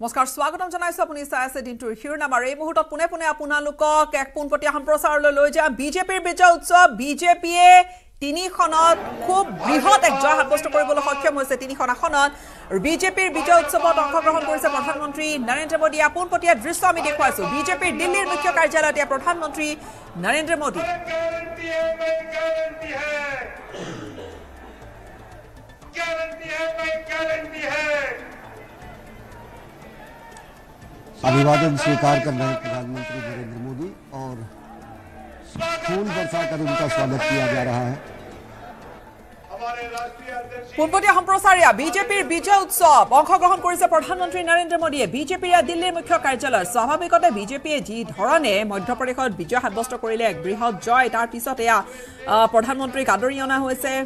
नमस्कार स्वागतम জানাইছো আপুনি চাই আছে দিনটোৰ শিৰোনামাৰ এই মুহূৰ্তত পুনে পুনে আপোনালোকক এক পোনপটীয়া সম্প্ৰচাৰলৈ লৈ যাম বিজেপিৰ বিজয় উৎসৱ বিজেপিয়ে তিনিখনত খুব বৃহৎ এক জয় সাব্যস্ত কৰিবলৈ সক্ষম হৈছে তিনিখন আসনত আৰু বিজেপিৰ বিজয় উৎসৱত অংশগ্ৰহণ কৰিছে প্ৰধানমন্ত্ৰী নৰেন্দ্ৰ মোদী আপোনপটীয়া দৃশ্য আমি দেখুৱাইছো বিজেপিৰ দিল্লীৰ মুখ্য কাৰ্যালয়ত প্ৰধানমন্ত্ৰী নৰেন্দ্ৰ মোদী अभिवादन स्वीकार कर रहे हैं प्रधानमंत्री नरेंद्र मोदी और फूल बरसाकर उनका स्वागत किया जा रहा है। पूर्वतीय सम्प्रसारिया बीजेपी विजय उत्सव अंशग्रहण करिसे प्रधानमंत्री नरेंद्र मोदी बीजेपी दिल्ली मुख्य कार्यालय स्वाभाविकते बीजेपी जी धरणे मध्य प्रदेश विजय सब्यस्त करिले एक बृहत जय तार पिছত या प्रधानमंत्री आदरि अना होइसे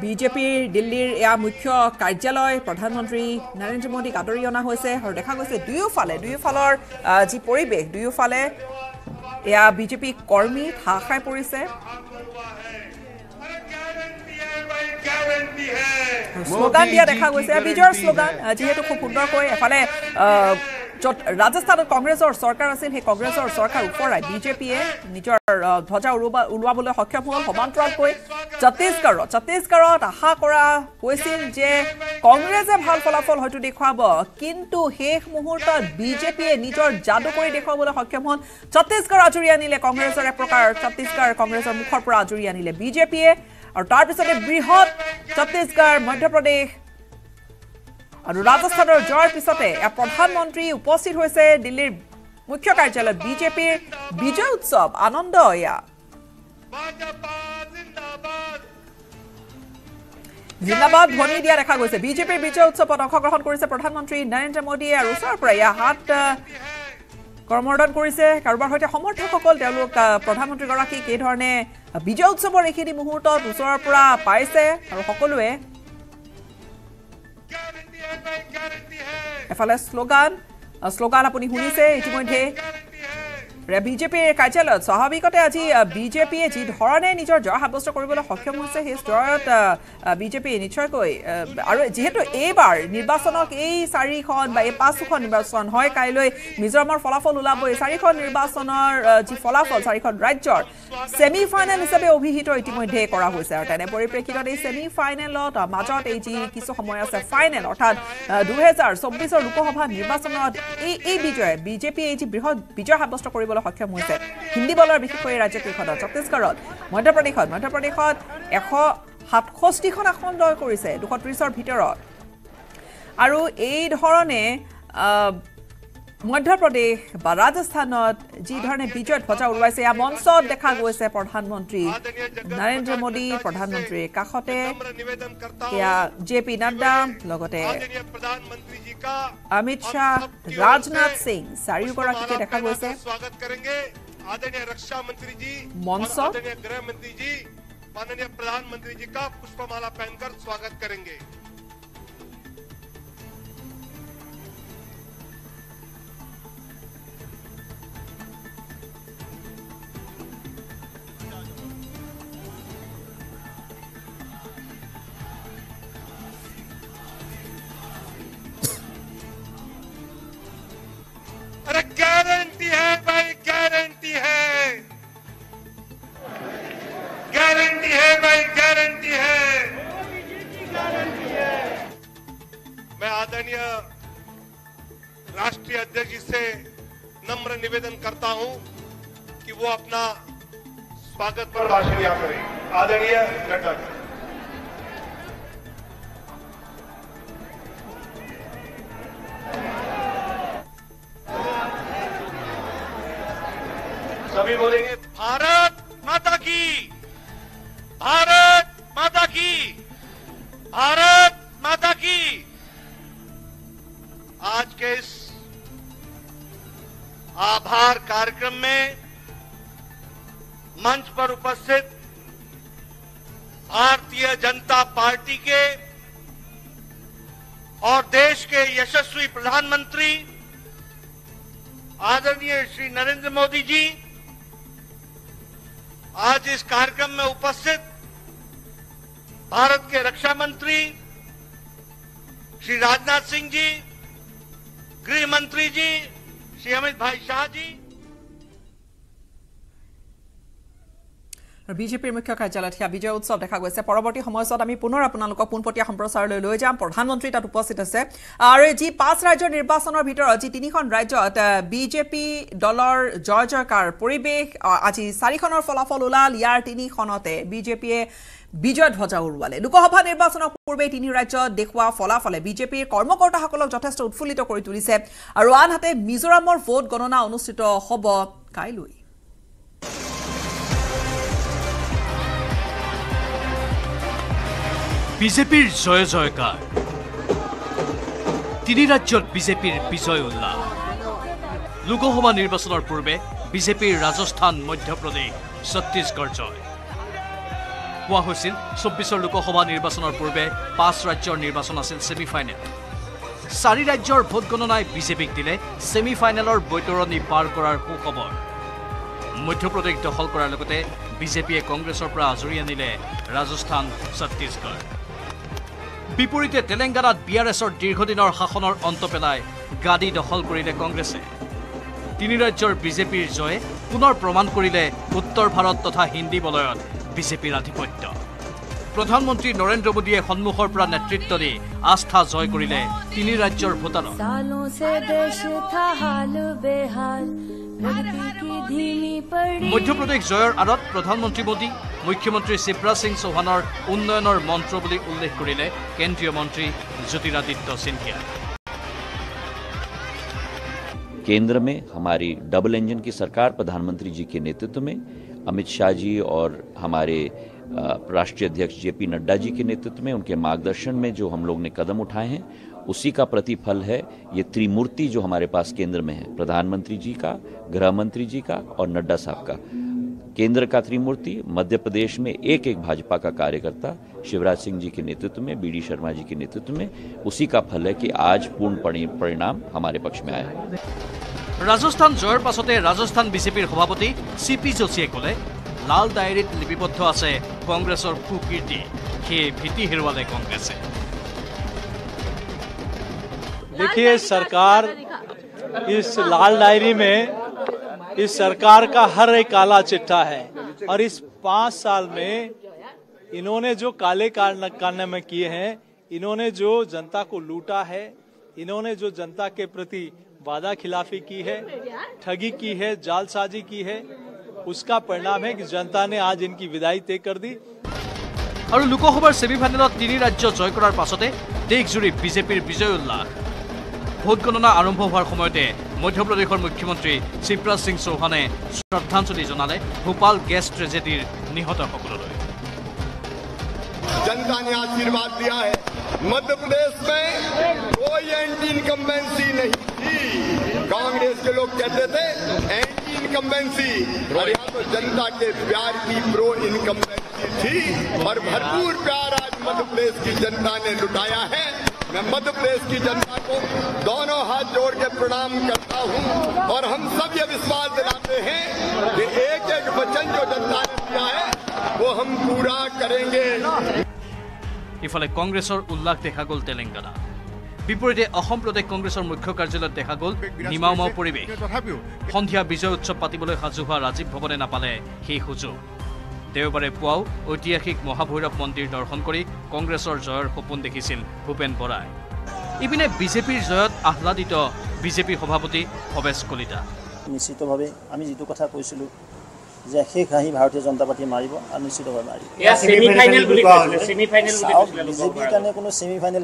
बीजेपीर दिल्लीर या मुख्य कार्यालय प्रधानमंत्री नरेंद्र मोदी आदरि अना होइसे और देखा गई दुयोफालर जी परिवेश दुयोफाले या बीजेपी कर्मी ठा खाई परिसे स्लोगान दिया देखा गई विजयर स्लोगान जी खूब सुंदरको एफाले राजस्थान कांग्रेसर सरकार आसिल कांग्रेसर सरकार उपराय बीजेपीए निजर ध्वजा उलुवाबोले सक्षम हल समान्तरालको छत्तीसगढ़ आशा करा होइसिल जे कांग्रेसे भल फलाफल हयतो देखाब किन्तु शेष मुहूर्तत बीजेपीए निजर जादू करि देखाबोले सक्षम हल छत्तीसगढ़ आजुरी आनिले कांग्रेसर एक प्रकार छत्तीसगढ़ कांग्रेसर मुखर पर आजुरी आनिले बीजेपीए और तार पिछते बृहत छत्तीसगढ़ मध्य प्रदेश और राजस्थान जयर पिछते प्रधानमंत्री उपस्थित होइसे दिल्लीर मुख्य कार्यालय बीजेपीर विजय उत्सव आनंद जिंदाबाद ध्वनि दिया देखा गई बीजेपीर विजय उत्सव अंशग्रहण करिसे प्रधानमंत्री नरेंद्र मोदी और ऊसर हाथ करमर्दन करिसे कारोबार सहित समर्थकসকল प्रधानमंत्री कईधरणे विजय उत्सव एखिनि मुहूर्तत ऊसर पुरा पाइसे और सकलोए स्लोगान आपुनी शुनिसे इतिमध्ये बीजेपीर कार्यालय स्वाभाविकते आज बीजेपीए जी धरणे निजर जय सब्यस्त কৰিবলৈ सक्षम হৈছে সেই জয়ত বিজেপি নিশ্চয়কৈ আৰু যেহেতু এইবাৰ নিৰ্বাচনক এই চাৰিখন বা এই পাঁচখন নিৰ্বাচন হয় কাইলৈ মিজোৰামৰ ফলাফল ওলাব এই চাৰিখন নিৰ্বাচনৰ যি ফলাফল চাৰিখন ৰাজ্যৰ সেমি ফাইনেল হিচাপে অভিহিত ইতিমধ্যে কৰা হৈছে আৰু তেনে পৰিপ্ৰেক্ষিতত এই সেমি ফাইনেলত মাজত এই যি কিছু সময় আছে ফাইনেল অৰ্থাৎ 2024 লোকসভা নিৰ্বাচনত এই বিজয় বিজেপি এই যি বৃহৎ বিজয় সাব্যস্ত কৰিব সক্ষম হৈছে হিন্দী বলৰ বিশেষকৈ ৰাজ্যকেইখনত ছত্তীশগড়ত মধ্যপ্ৰদেশত 167খন আসন জয় কৰিছে 230ৰ ভিতৰত আৰু এই ধৰণে মধ্যপ্ৰদেশ বা ৰাজস্থানত যি ধৰণে বিজয় ধ্বজা উৰুৱাইছে ইয়া মঞ্চত দেখা গৈছে প্ৰধানমন্ত্ৰী নৰেন্দ্ৰ মোদী প্ৰধানমন্ত্ৰীৰ কাষতে ইয়া जे पी नड्डा লগতে अमित शाह राजनाथ सिंह চাৰিওগৰাকীকে দেখা গৈছে आदरणीय रक्षा मंत्री जी आदरणीय गृह मंत्री जी माननीय प्रधानमंत्री जी का पुष्पमाला पहनकर स्वागत करेंगे। अरे गारंटी है भाई गारंटी है मैं आदरणीय राष्ट्रीय अध्यक्ष जी से नम्र निवेदन करता हूं कि वो अपना स्वागत पर भाषण यहाँ करें। आदरणीय नड्डा जी सभी बोलेंगे भारत माता की। आज के इस आभार कार्यक्रम में मंच पर उपस्थित भारतीय जनता पार्टी के और देश के यशस्वी प्रधानमंत्री आदरणीय श्री नरेंद्र मोदी जी, आज इस कार्यक्रम में उपस्थित भारत के रक्षा मंत्री श्री राजनाथ सिंह जी, गृह मंत्री जी श्री अमित भाई शाह जी। बीजेपीर मुख्य कार्यालय ठिया विजय उत्सव देखा गई परवर्ती समय पुनः आपलोक पुनपटिया सम्प्रचार ला प्रधानमंत्री तक उपस्थित है और जी पांच राज्य निर्वाचन भर जी तीन राज्य बीजेपी दलर जय जयकार परिवेश आज चारिखर फलाफल ओलाल यार तीनते बीजेपीये विजय ध्वजा उड़वाले लोकसभा निर्वाचन पूर्वे तीन राज्य देखा फलाफले बीजेपीर कर्मकर्ता जथेष्ट उत्फुल्लित कर तुलिसे और आनहाते मिजोराम भोट गणना अनुष्ठित हब काइलै। বিজেপিৰ জয় জয়কাৰ তিনি ৰাজ্যত বিজেপিৰ বিজয় উল্লাস লোকসভা নিৰ্বাচনৰ পূৰ্বে বিজেপিৰ ৰাজস্থান মধ্য প্ৰদেশ ছত্তীশগড় জয় কোৱা হৈছিল ২৪ লোকসভা নিৰ্বাচনৰ পূৰ্বে পাঁচ ৰাজ্যৰ নিৰ্বাচন আছিল ছেমি ফাইনেল চাৰি ৰাজ্যৰ ভোট গণনাই বিজেপিক দিলে ছেমি ফাইনেলৰ বৈতৰণী পাৰ কৰাৰ সুখবৰ মধ্য প্ৰদেশ দখল কৰাৰ লগতে বিজেপিয়ে কংগ্ৰেছৰ পৰা আজৰি আনিলে ৰাজস্থান ছত্তীশগড়। विपरीते तेलंगाना बीआरएसर दीर्घदिन शासन अंत पेलाय गादी दखल करिले कांग्रेसे तीन राज्यर बीजेपीर जये पुनः प्रमाण करिले उत्तर भारत तथा हिंदी बलयत बीजेपीर आधिपत्य। प्रधानमंत्री नरेन्द्र मोदिये सन्मुखर पर नेतृत्व दी आस्था जय करिले तीन राज्यर भोटार। मध्य प्रदेश जयर आड़त प्रधानमंत्री मोदी मुख्यमंत्री शिवराज सिंह चौहानर उन्नयनर मंत्र बुली उल्लेख करिले केंद्रीय मंत्री ज्योतिरादित्य सिंधिया। केंद्र में हमारी डबल इंजन की सरकार प्रधानमंत्री जी के नेतृत्व में अमित शाह जी और हमारे राष्ट्रीय अध्यक्ष जे पी नड्डा जी के नेतृत्व में उनके मार्गदर्शन में जो हम लोग ने कदम उठाए हैं उसी का प्रतिफल है ये त्रिमूर्ति जो हमारे पास केंद्र में है, प्रधानमंत्री जी का, गृह मंत्री जी का और नड्डा साहब का। केंद्र का त्रिमूर्ति, मध्य प्रदेश में एक एक भाजपा का कार्यकर्ता शिवराज सिंह जी के नेतृत्व में, बीडी शर्मा जी के नेतृत्व में, उसी का फल है कि आज पूर्ण परिणाम हमारे पक्ष में आया है। राजस्थान जयर पासते राजस्थान बीजेपीर सभापति सी पी जोशीये कले लाल डायरीत लिपिबद्ध आछे कांग्रेसर कुकीर्ति हे भीति हेरुवाले कांग्रेस। देखिए सरकार इस लाल डायरी में इस सरकार का हर एक काला चिट्ठा है और इस 5 साल में इन्होंने जो काले कारनामे किए हैं, इन्होंने जो जनता को लूटा है, इन्होंने जो जनता के प्रति वादा खिलाफी की है, ठगी की है, जालसाजी की है, उसका परिणाम है कि जनता ने आज इनकी विदाई तय कर दी। और लोकसभा सेमिफाइनल तीन राज्य जय करार पासते देशजुरी बीजेपीर विजय उल्लास। भोट गणना आरम्भ होवार समयते मध्य प्रदेशर मुख्यमंत्री शिवराज सिंह चौहाने श्रद्धांजलि जानाले भोपाल गैस ट्रेजेडीर निहत सकलोले। जनता ने आशीर्वाद दिया है। मध्य प्रदेश में कोई एंटी इनकम्बेंसी नहीं थी, कांग्रेस के लोग कहते थे एंटी इनकम्बेंसी, और यहाँ तो जनता के प्यार की प्रो इनकम्बेंसी थी और भरपूर प्यार आज मध्य प्रदेश की जनता ने लुटाया है। मैं मध्य प्रदेश की जनता को दोनों हाथ जोड़ के प्रणाम करता हूं और हम सब ये विश्वास दिलाते हैं कि एक एक वचन जो जनता ने दिया है वो हम पूरा करेंगे। इफाले कांग्रेसर उल्लास देखा गल तेलंगाना विपरीते असम प्रदेश कांग्रेसर मुख्य कार्यालय देखा गल निमाउमाउ परिवेश। सन्धिया विजय उत्सव पातिबले साजू हुआ राजीव भवने नापाले सेई सुजोग। देवबारे पुवाओ ऐतिहासिक महाभैरव मंदिर दर्शन कर कांग्रेसर जयर सपन देखी भूपेन बरा। इपिने विजेपिर जयत आह्लादित विजेपि सभापति भवेश कलिता। निश्चित भाव जी कथा कैसूँ शेख हाँ भारतीय जनता पार्टी मारिब और निश्चित भाव मारिब। सेमिफाइनल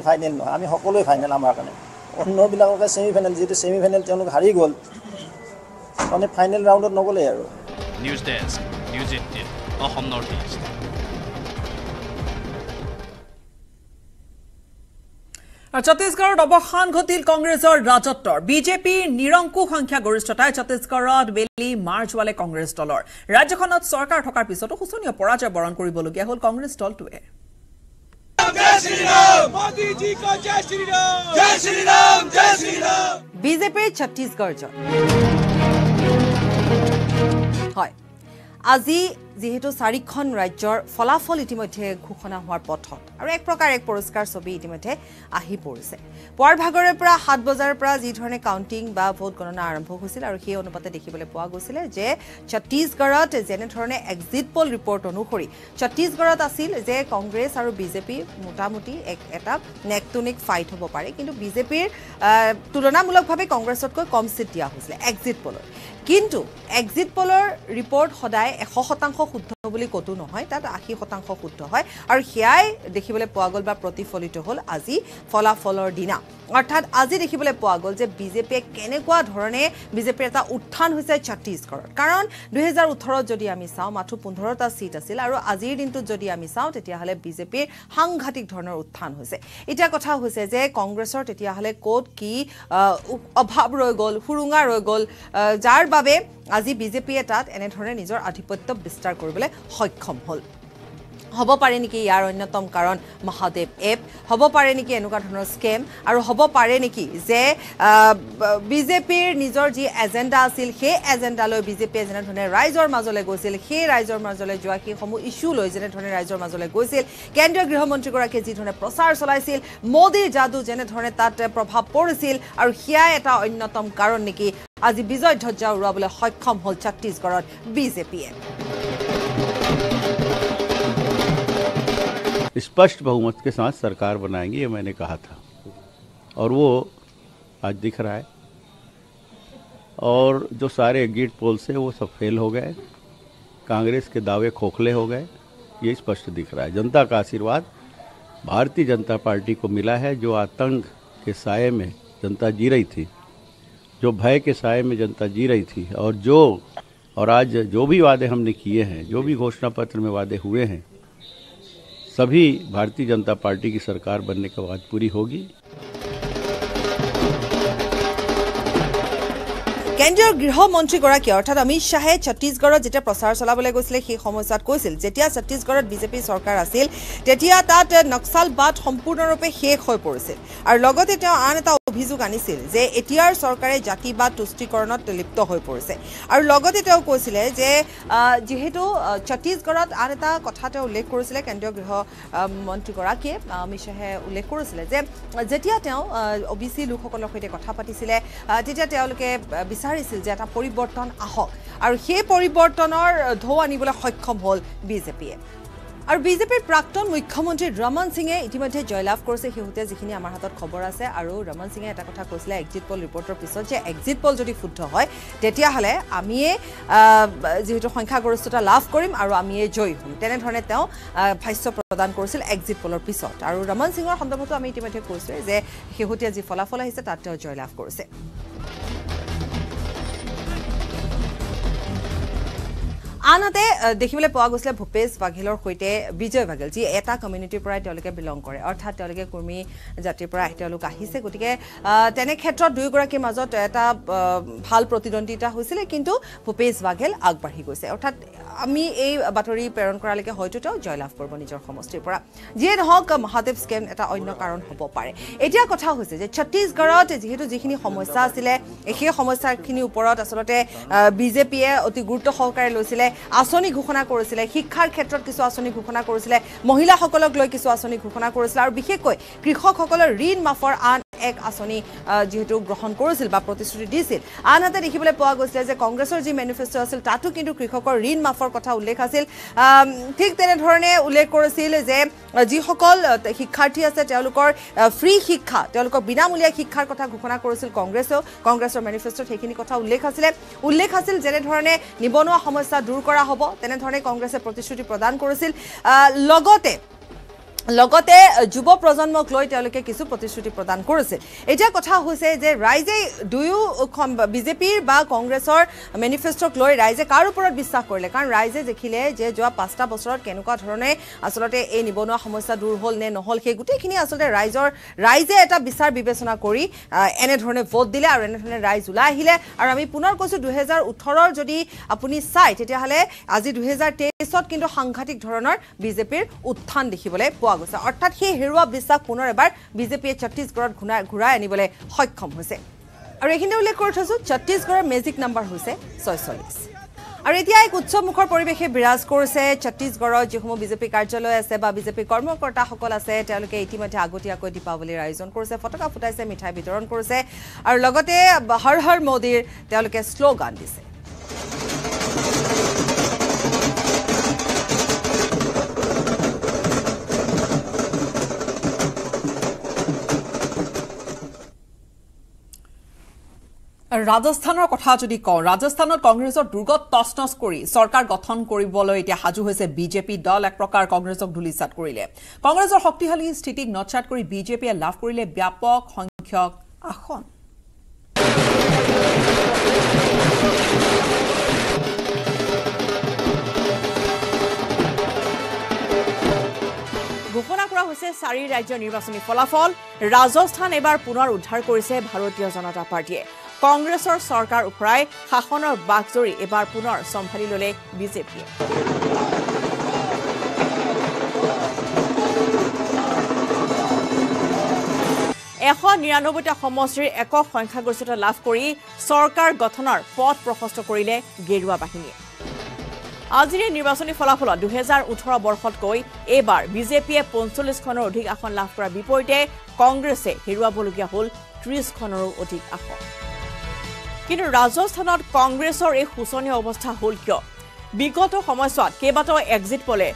फाइनल ना आम सको फाइनल अन्नबे सेमिफाइनल जी सेमिफाइनल हारि गल मैंने फाइनल राउंड नगले। छत्तीसगढ़ अवसान घटिल कांग्रेसर राजत्व बीजेपीर निरंकुश संख्यागरिष्ठताय छत्तीसगढ़ बेली मार जुवाले कांग्रेस दलर राज्यखनत सरकार थकार पिछतो शोचनीय पराजय बरण करिबलगिया हल कांग्रेस दलटोए। बीजेपीर छत्तीसगढ़ जय। আজি जीहेतु चारिखन राज्यर फलाफल इतिमध्ये घोषणा होवार पथत और एक प्रकार एक पुरस्कार छवि इतिमध्ये आहि परिছে। पुवार भागरे परा 7 बजार परा जी धरणे काउंटिंग बा भोट गणना आरंभ होइছিল और हे अनुपाते देखिबले पोआ গৈছিল जे छत्तीसगढ़त जेने धरणे एक्जिट पोल रिपोर्ट अनुसरि छत्तीसगढ़त आसिल जे कांग्रेस और बीजेपी मोटामुटी एक एटा नेकटोनिक फाइट होबो पारे किंतु बीजेपीर तुलनामूलकभावे कांग्रेसतको कम सीट दिया হৈছিল एक्जिट पोलर। किंतु एक्जिट पोलर रिपोर्ट सदाय 100% शुद्ध বুলি कतो নহয়, तात 80% शुद्ध হয় और ह्याय देखिबले পোৱা গ'ল বা प्रतिफलित হ'ল আজি ফলাফলৰ দিনা। अर्थात আজি देखिबले পোৱা গ'ল যে বিজেপিয়ে কেনেকুৱা ধৰণে বিজেপিৰ এটা উত্থান হৈছে ছত্তীশগড়ত। কাৰণ 2018 যদি আমি চাওঁ মাত্ৰ 15টা সিট আছিল আৰু আজিৰ দিনটো যদি আমি চাওঁ তেতিয়াহলে বিজেপিৰ সাংঘাতিক ধৰণৰ উত্থান হৈছে। এটা কথা হৈছে যে কংগ্ৰেছৰ তেতিয়াহলে কোট কি অভাৱ ৰৈ গ'ল, হুৰুঙা ৰৈ গ'ল, যাৰ বাবে আজি বিজেপিয়ে তাত এনে ধৰণে নিজৰ আধিপত্য বিস্তাৰ কৰিবলৈ সক্ষম হ'ল। হব পাৰে নেকি ইয়াৰ অন্যতম কাৰণ মহাদেৱ এপ, হব পাৰে নেকি এনেকুৱা ধৰণৰ স্কেম আৰু হব পাৰে নেকি যে বিজেপিৰ নিজৰ যি এজেন্ডা আছিল সেই এজেন্ডালৈ বিজেপিয়ে যেনে ধৰণে ৰাইজৰ মাজলৈ গৈছিল সেই ৰাইজৰ মাজলৈ যোৱা কি সমূহ ইস্যু লৈ যেনে ধৰণে ৰাইজৰ মাজলৈ গৈছিল, কেন্দ্ৰীয় গৃহমন্ত্ৰীগৰাকীয়ে যি ধৰণে প্ৰচাৰ চলাইছিল, মোদীৰ যাদু যেনে ধৰণে তাত প্ৰভাৱ পৰিছিল আৰু হিয়া এটা অন্যতম কাৰণ নেকি আজি বিজয় ধ্বজা উৰুৱাবলৈ সক্ষম হ'ল ছত্তীশগড়ত বিজেপিয়ে। स्पष्ट बहुमत के साथ सरकार बनाएंगे ये मैंने कहा था और वो आज दिख रहा है। और जो सारे एग्जिट पोल्स हैं वो सब फेल हो गए, कांग्रेस के दावे खोखले हो गए, ये स्पष्ट दिख रहा है। जनता का आशीर्वाद भारतीय जनता पार्टी को मिला है। जो आतंक के साये में जनता जी रही थी, जो भय के साये में जनता जी रही थी और आज जो भी वादे हमने किए हैं, जो भी घोषणा पत्र में वादे हुए हैं, सभी भारतीय जनता पार्टी की सरकार बनने के बाद पूरी होगी। केंद्रीय गृहमंत्रीगराकी अर्थात अमित शाह छत्तीसगढ़ जेटा प्रचार चलाबले गइसिल সেই সময়ত কৈছিল যেতিয়া छत्तीसगढ़ বিজেপি सरकार আছিল তেতিয়া তাত নক্সালবাদ সম্পূর্ণরূপে শেষ হৈ পৰিছিল আৰু লগতে তেওঁ আন এটা অভিযোগ আনিছিল যে এতিয়াৰ চৰকাৰে জাতিবাদ তুষ্টিকৰণত লিপ্ত হৈ পৰিছে আৰু লগতে তেওঁ কৈছিল যে যেহেতু ছত্তীশগড়ত আন এটা কথা তেওঁ উল্লেখ কৰিছিল কেন্দ্ৰীয় গৃহ মন্ত্ৰীগৰাকী অমিত শাহে উল্লেখ কৰিছিল যে যেতিয়া তেওঁ ওবিসি লোকসকলৰ সৈতে কথা পাতিছিল তেতিয়া তেওঁলোকে বিচাৰিছিল যে এটা পৰিৱৰ্তন আহক আৰু সেই পৰিৱৰ্তনৰ ঢৌ আনিবলৈ সক্ষম হ'ল বিজেপিয়ে। और बीजेपीर प्राक्तन मुख्यमंत्री रमन सिंह इतिमध्ये जयलाभ करছে শেহতীয়া যিখিনি আমাৰ হাতত খবৰ আছে। আৰু रमन सिंह এটা কথা কৈছিল এক্সিট পোল ৰিপৰ্টৰ পিছত যে এক্সিট পোল যদি শুদ্ধ হয় তেতিয়াহলে আমি যেহেতু সংখ্যাগৰিষ্ঠতা লাভ কৰিম আৰু আমি জয়ী হ'ম, তেনে ধৰণে তেওঁ ভাষ্য প্ৰদান কৰিছিল এক্সিট পোলৰ পিছত। আৰু रमन সিংৰ সন্দৰ্ভত আমি ইতিমধ্যে কৈছো যে শেহতীয়া যি ফলাফল আহিছে তাত তেওঁ জয়লাভ কৰিছে। आनते देखिबले पोआ গৈছিল भूपेश बाघेलर सहिते विजय बाघेल जी एटा कम्युनिटिर परा तेलके बिलंग करे अर्थात तेलके कुर्मी जातिर परा तेलक आहिसे गतिके तेने क्षेत्रत दुइ गराकी মাজত এটা ভাল প্ৰতিদ্বন্দ্বিতা হৈছিল কিন্তু ভূপেশ বাঘেল আগবাঢ়ি গৈছে। अर्थात আমি এই বাতৰি প্ৰেৰণ কৰালৈকে হয়তো তেওঁ জয়লাভ কৰিব নিজৰ সমষ্টিৰ পৰা। যে নহওক মহাদেৱ স্কেম এটা অন্য কাৰণ হ'ব পাৰে। এতিয়া কথা হৈছে যে ছত্তীশগড়ত যেহেতু যিখিনি সমস্যা আছিল সেই সমস্যাখিনি ওপৰত আচলতে বিজেপিয়ে অতি গুৰুত্ব সহকাৰে লৈছিল, आसनी घोषणा कर शिक्षार क्षेत्र किस आसनी घोषणा कर महिला किस आसनी घोषणा कर विशेषको कृषक ऋण माफर आन एक आसनी जीतु ग्रहण करश्रुति आनते देखिए पा गई कांग्रेसर जी मेनिफेस्टो आल तू कि कृषक ऋण माफर कथा उल्लेख आल ठीक तेने उल्लेख कर जिस शिक्षार्थी आलोकर फ्री शिक्षा बिनामूलिया शिक्षार कथा घोषणा कांग्रेसर मेनिफेस्टोत कथा उल्लेख आल जेने निबनुआ समस्या दूर करा होबो तेने धरणे कांग्रेसे प्रतिश्रुति प्रदान करिसिल। লগতে যুব প্ৰজন্মক লৈ তেওঁলোকে কিছু প্ৰতিশ্ৰুতি প্ৰদান কৰিছিল। এটা কথা হৈছে যে ৰাইজে দুয়ো বিজেপিৰ বা কংগ্ৰেছৰ মেনিফেষ্টক লৈ ৰাইজে কাৰ ওপৰত বিশ্বাস কৰিলে, কাৰণ ৰাইজে দেখিলে যে যোৱা ৫টা বছৰত কেনেকুৱা ধৰণে আচলতে এই নিবনুৱা সমস্যা দূৰ হ'ল নে নহ'ল সেই গোটেইখিনি আচলতে ৰাইজে এটা বিচাৰ বিবেচনা কৰি এনেধৰণে ভোট দিলে আৰু এনেধৰণে ৰাইজ ওলাই আহিলে। আৰু আমি পুনৰ কৈছোঁ 2018ৰ যদি আপুনি চাই তেতিয়াহ'লে আজি 2023ত কিন্তু সাংঘাতিক ধৰণৰ বিজেপিৰ উত্থান দেখিবলৈ পোৱা। अर्थात हेरुआ विश्वास पुनर एबार बीजेपी छत्तीसगढ़ घुराई आनिबले सक्षम। और ये उल्लेख कर छत्तीसगढ़ मेजिक नम्बर 46। और एतिया एक उत्सवमुखर परिवेशे विराज करছে छत्तीसगढ़ जिसमें बीजेपी कार्यालय आछे बा बीजेपी कर्मकर्ता सकल आछे तेलुके इतिमध्ये आगतियाको दीपावलीर आयोजन करছে फटका फुटाइছে मिठाई वितरण करছে और लगते हर हर मोदीर तेलुके स्लोगान दिছে। राजस्थानर कथा जदि कौ राजस्थानत कांग्रेसर दुर्गत तसनस करी सरकार गठन करिबलै एटा हाजू होइसे बीजेपी दल। एक प्रकार कांग्रेसक धुलिसात करिले कांग्रेसर शक्तिशाली स्थितिक नटसात करी बीजेपीए लाभ करिले व्यापक संख्यक आसन। घोषणा करा होइसे चारि राज्य निर्वाचनी फलाफल। राजस्थान एबार पुनर उद्धार करिसे भारतीय जनता पार्टीए। कांग्रेसर सरकार उखड़ाई शासनर बागजरी एबार पुनर सम्भाली लले बीजेपी। एश 99टा समष्टिर एक संख्यागरिष्ठता लाभ करी सरकार गठनर पथ प्रशस्त करिले गेरुवा बाहिनी। आजिरे निर्वाचनी फलाफल 2018 बर्षतकै एबार बीजेपीए 45 खनर अधिक आसन लाभ करार विपरीते कांग्रेसे हेरुवाबलगिया हल 30 खनरो अधिक आसन। किन्तु राजस्थान कांग्रेसर एक शोचनीय अवस्था हल क्यों? विगत समयसुआत केबाटाओ एक्जिट पोले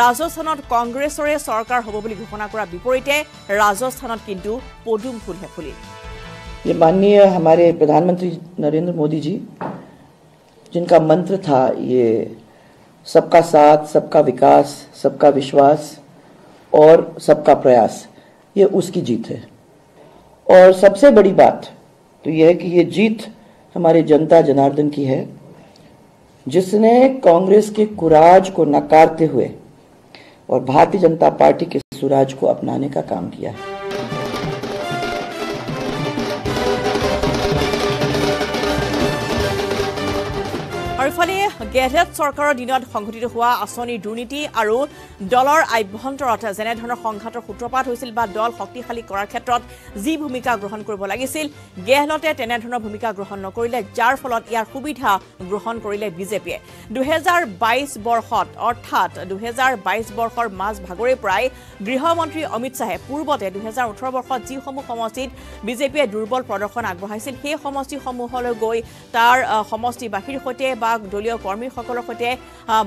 राजस्थान कांग्रेसरे सरकार हब बुली घोषणा करार विपरीते राजस्थान किन्तु पदुम फूल है फुली। ये माननीय हमारे प्रधानमंत्री नरेंद्र मोदी जी जिनका मंत्र था ये सबका साथ सबका विकास सबका विश्वास और सबका प्रयास, ये उसकी जीत है। और सबसे बड़ी बात तो यह है कि ये जीत हमारे जनता जनार्दन की है जिसने कांग्रेस के कुराज को नकारते हुए और भारतीय जनता पार्टी के सुराज को अपनाने का काम किया है। और इफाले गेहलोत सरकार दिन संघटित हुआ आसनी दुर्नीति और दलर आभ्यंतर जेने संघातर सूत्रपात दल शक्तिशाली करार क्षेत्र जी भूमिका ग्रहण कर लगिल गेहलोते तेने भूमिका ग्रहण नकरिले जार फलत यार सुविधा ग्रहण करिले बीजेपीए। 2022 बर्षत अर्थात 2022 बर्षर माज भागरे प्राय गृहमंत्री अमित शाहे पूर्वते 2018 बर्षत जी समूह समष्टित बीजेपीए दुर्बल प्रदर्शन आगबढ़ाइছিল সেই समष्टि समूहলৈ গৈ তাৰ समष्टि বাহিৰ সৈতে दलियों कर्मी सहित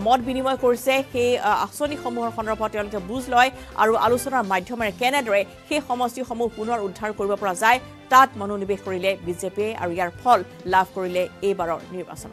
मत विनिमय आसनी समूह सन्दर्भत बुझ लय और आलोचनार माध्यमें केनेदरे सेई समष्टि समूह पुनर उद्धार करिब परा जाय तात मनोनिवेश करिले बीजेपी और यार फल लाभ करिले एबारर निर्वाचन।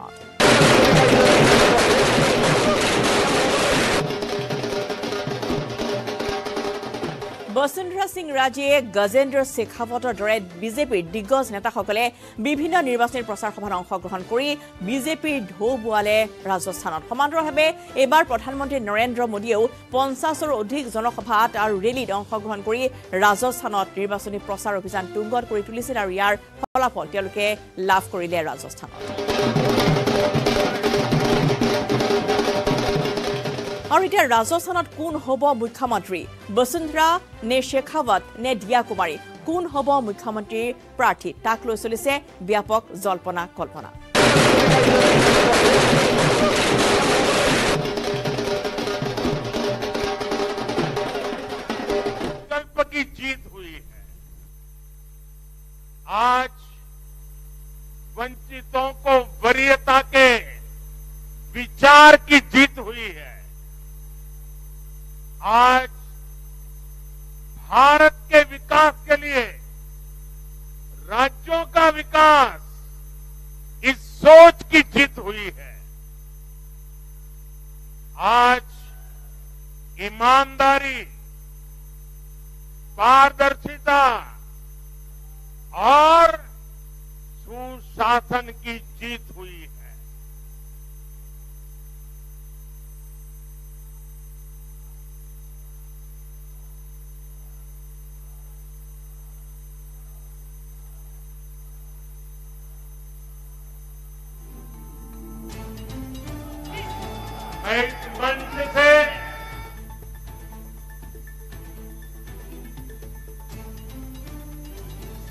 वसुंधरा सिंह राजे गजेन्द्र शेखावतर दरे बीजेपीर दिग्गज नेतासकले विभिन्न निर्वाचन प्रचार सभात अंशग्रहण करी बीजेपीर ढौ बुवाले राजस्थान। समान्तरालभावे एबार प्रधानमंत्री नरेन्द्र मोदीएও 50ৰো অধিক জনসভাত আৰু ৰেলীত অংশগ্ৰহণ কৰি ৰাজস্থানত নিৰ্বাচনী প্ৰচাৰ অভিযান তুংগত কৰি তুলিছিল আৰু ইয়াৰ ফলাফল তেওঁলোকে লাভ কৰিলে ৰাজস্থানত। और इतना राजस्थान कौन हम मुख्यमंत्री वसुंधरा ने शेखावत ने दिया कुमारी कौन हम मुख्यमंत्री प्रार्थी ताक लो चलिसे व्यापक जल्पना कल्पना। संकल्प की जीत हुई है। आज वंचितों को वरीयता के विचार की जीत हुई है। आज भारत के विकास के लिए राज्यों का विकास इस सोच की जीत हुई है। आज ईमानदारी पारदर्शिता और सुशासन की जीत हुई है।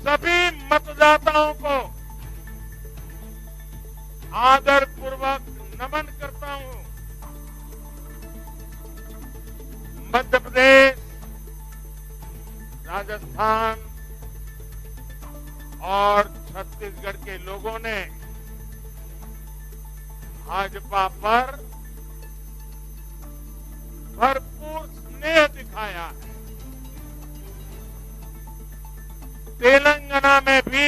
सभी मतदाताओं को आदरपूर्वक नमन राजस्थान और छत्तीसगढ़ के लोगों ने भाजपा पर भरपूर स्नेह दिखाया है। तेलंगाना में भी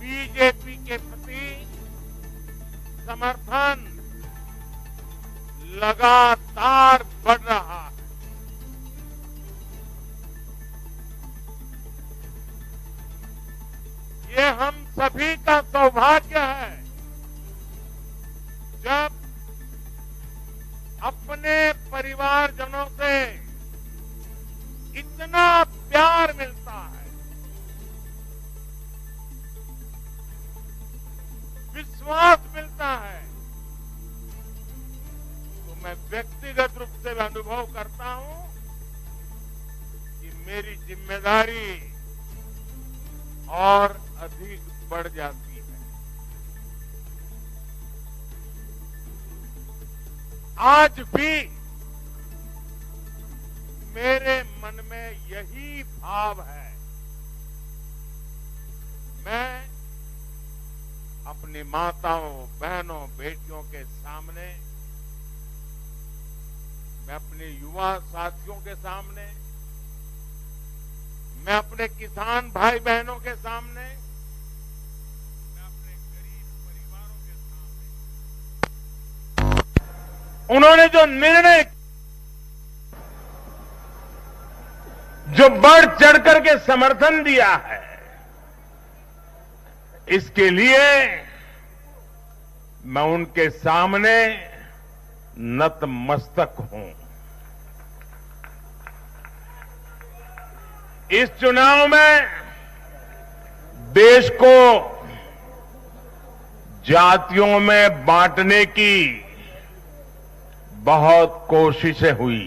बीजेपी के प्रति समर्थन लगातार बढ़ रहा है। ये हम सभी का सौभाग्य है जब अपने परिवारजनों से इतना प्यार मिलता है। विश्वास मिलता है तो मैं व्यक्तिगत रूप से अनुभव करता हूं कि मेरी जिम्मेदारी और अधिक बढ़ जाती है। आज भी मेरे मन में यही भाव है। मैं अपनी माताओं, बहनों, बेटियों के सामने, मैं अपने युवा साथियों के सामने, मैं अपने किसान भाई बहनों के सामने, उन्होंने जो निर्णय, जो बढ़ चढ़कर के समर्थन दिया है, इसके लिए मैं उनके सामने नतमस्तक हूं। इस चुनाव में देश को जातियों में बांटने की बहुत कोशिशें हुई,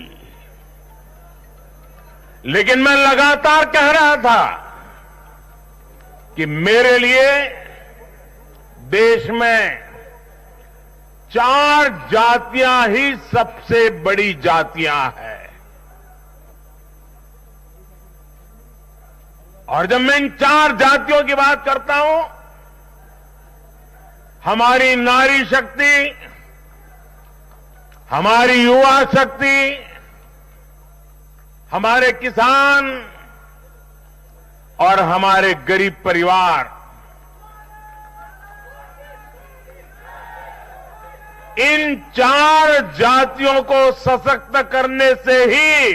लेकिन मैं लगातार कह रहा था कि मेरे लिए देश में चार जातियां ही सबसे बड़ी जातियां हैं। और जब मैं इन चार जातियों की बात करता हूं, हमारी नारी शक्ति, हमारी युवा शक्ति, हमारे किसान और हमारे गरीब परिवार, इन चार जातियों को सशक्त करने से ही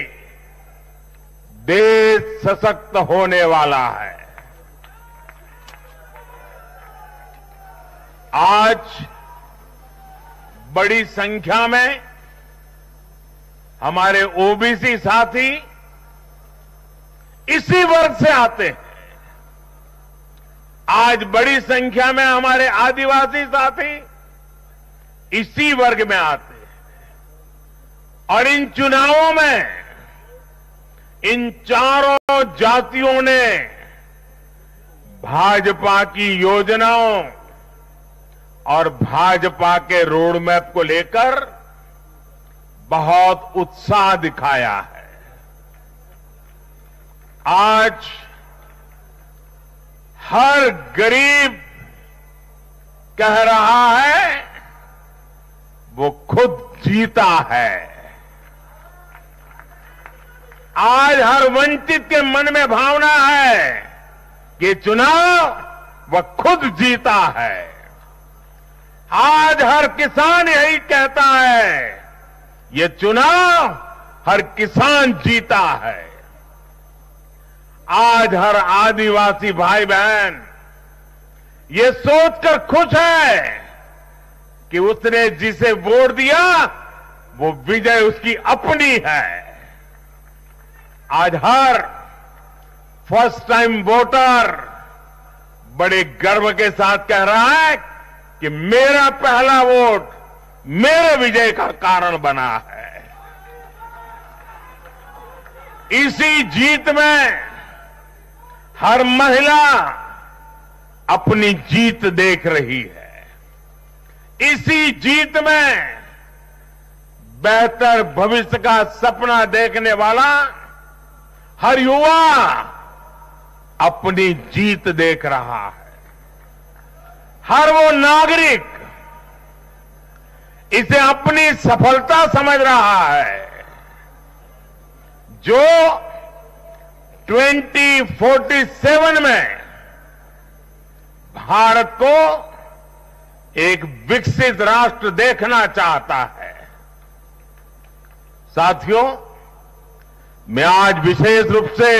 देश सशक्त होने वाला है। आज बड़ी संख्या में हमारे ओबीसी साथी इसी वर्ग से आते हैं। आज बड़ी संख्या में हमारे आदिवासी साथी इसी वर्ग में आते हैं। और इन चुनावों में इन चारों जातियों ने भाजपा की योजनाओं और भाजपा के रोडमैप को लेकर बहुत उत्साह दिखाया है। आज हर गरीब कह रहा है वो खुद जीता है। आज हर वंचित के मन में भावना है कि चुनाव वह खुद जीता है। आज हर किसान यही कहता है, ये चुनाव हर किसान जीता है। आज हर आदिवासी भाई बहन ये सोचकर खुश है कि उसने जिसे वोट दिया वो विजय उसकी अपनी है। आज हर फर्स्ट टाइम वोटर बड़े गर्व के साथ कह रहा है कि मेरा पहला वोट मेरे विजय का कारण बना है। इसी जीत में हर महिला अपनी जीत देख रही है। इसी जीत में बेहतर भविष्य का सपना देखने वाला हर युवा अपनी जीत देख रहा है। हर वो नागरिक इसे अपनी सफलता समझ रहा है जो 2047 में भारत को एक विकसित राष्ट्र देखना चाहता है। साथियों, मैं आज विशेष रूप से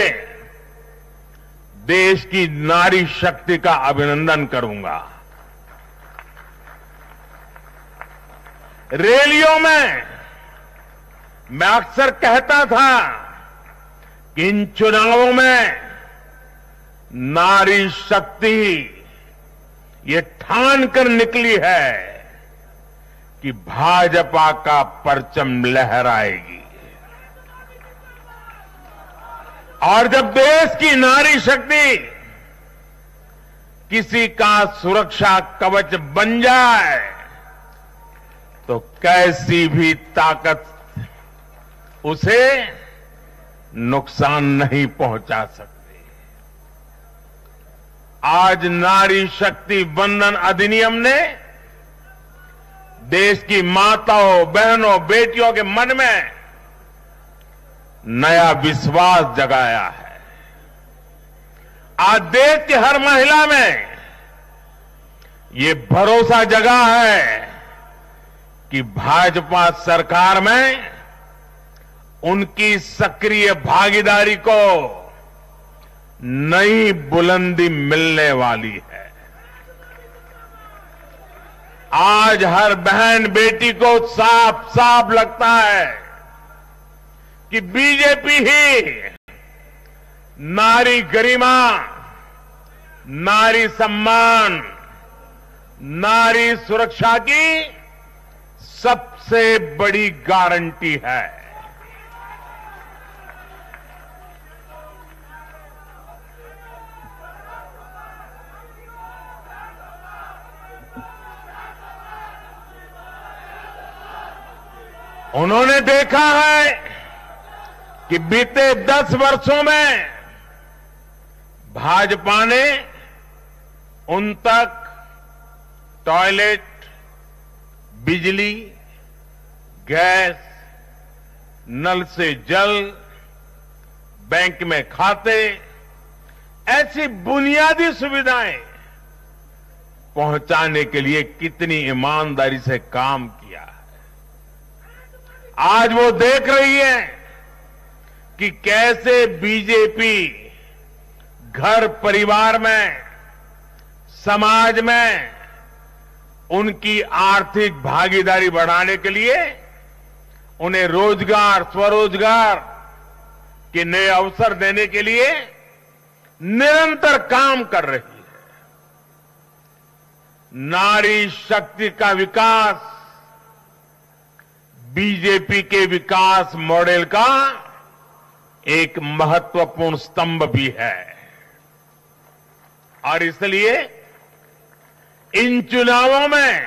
देश की नारी शक्ति का अभिनंदन करूंगा। रैलियों में मैं अक्सर कहता था कि इन चुनावों में नारी शक्ति ये ठान कर निकली है कि भाजपा का परचम लहराएगी। और जब देश की नारी शक्ति किसी का सुरक्षा कवच बन जाए तो कैसी भी ताकत उसे नुकसान नहीं पहुंचा सकती। आज नारी शक्ति वंदन अधिनियम ने देश की माताओं, बहनों, बेटियों के मन में नया विश्वास जगाया है। आज देश की हर महिला में ये भरोसा जगा है कि भाजपा सरकार में उनकी सक्रिय भागीदारी को नई बुलंदी मिलने वाली है। आज हर बहन बेटी को साफ साफ लगता है कि बीजेपी ही नारी गरिमा, नारी सम्मान, नारी सुरक्षा की सबसे बड़ी गारंटी है। उन्होंने देखा है कि बीते 10 वर्षों में भाजपा ने उन तक टॉयलेट, बिजली, गैस, नल से जल, बैंक में खाते ऐसी बुनियादी सुविधाएं पहुंचाने के लिए कितनी ईमानदारी से काम किया है। आज वो देख रही है कि कैसे बीजेपी घर परिवार में, समाज में उनकी आर्थिक भागीदारी बढ़ाने के लिए उन्हें रोजगार, स्वरोजगार के नए अवसर देने के लिए निरंतर काम कर रही है। नारी शक्ति का विकास बीजेपी के विकास मॉडल का एक महत्वपूर्ण स्तंभ भी है। और इसलिए इन चुनावों में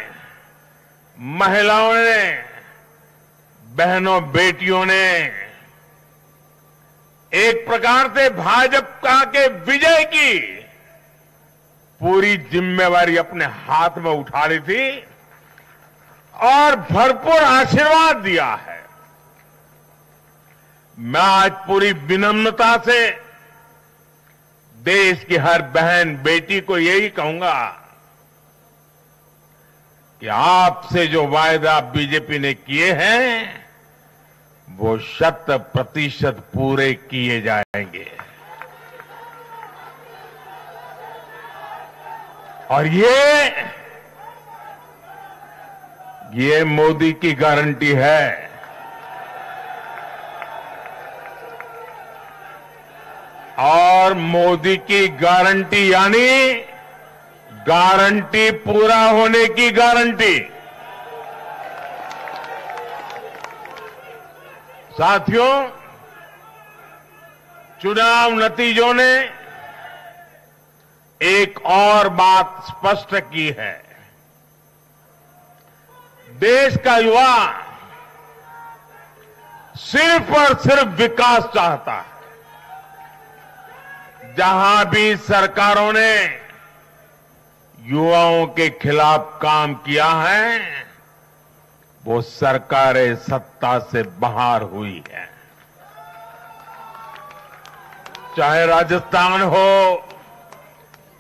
महिलाओं ने, बहनों, बेटियों ने एक प्रकार से भाजपा के विजय की पूरी जिम्मेवारी अपने हाथ में उठा ली थी और भरपूर आशीर्वाद दिया है। मैं आज पूरी विनम्रता से देश की हर बहन बेटी को यही कहूंगा कि आपसे जो वायदा बीजेपी ने किए हैं वो 100% पूरे किए जाएंगे। और ये मोदी की गारंटी है। और मोदी की गारंटी यानी गारंटी पूरा होने की गारंटी। साथियों, चुनाव नतीजों ने एक और बात स्पष्ट की है। देश का युवा सिर्फ और सिर्फ विकास चाहता है। जहां भी सरकारों ने युवाओं के खिलाफ काम किया है वो सरकारें सत्ता से बाहर हुई है। चाहे राजस्थान हो,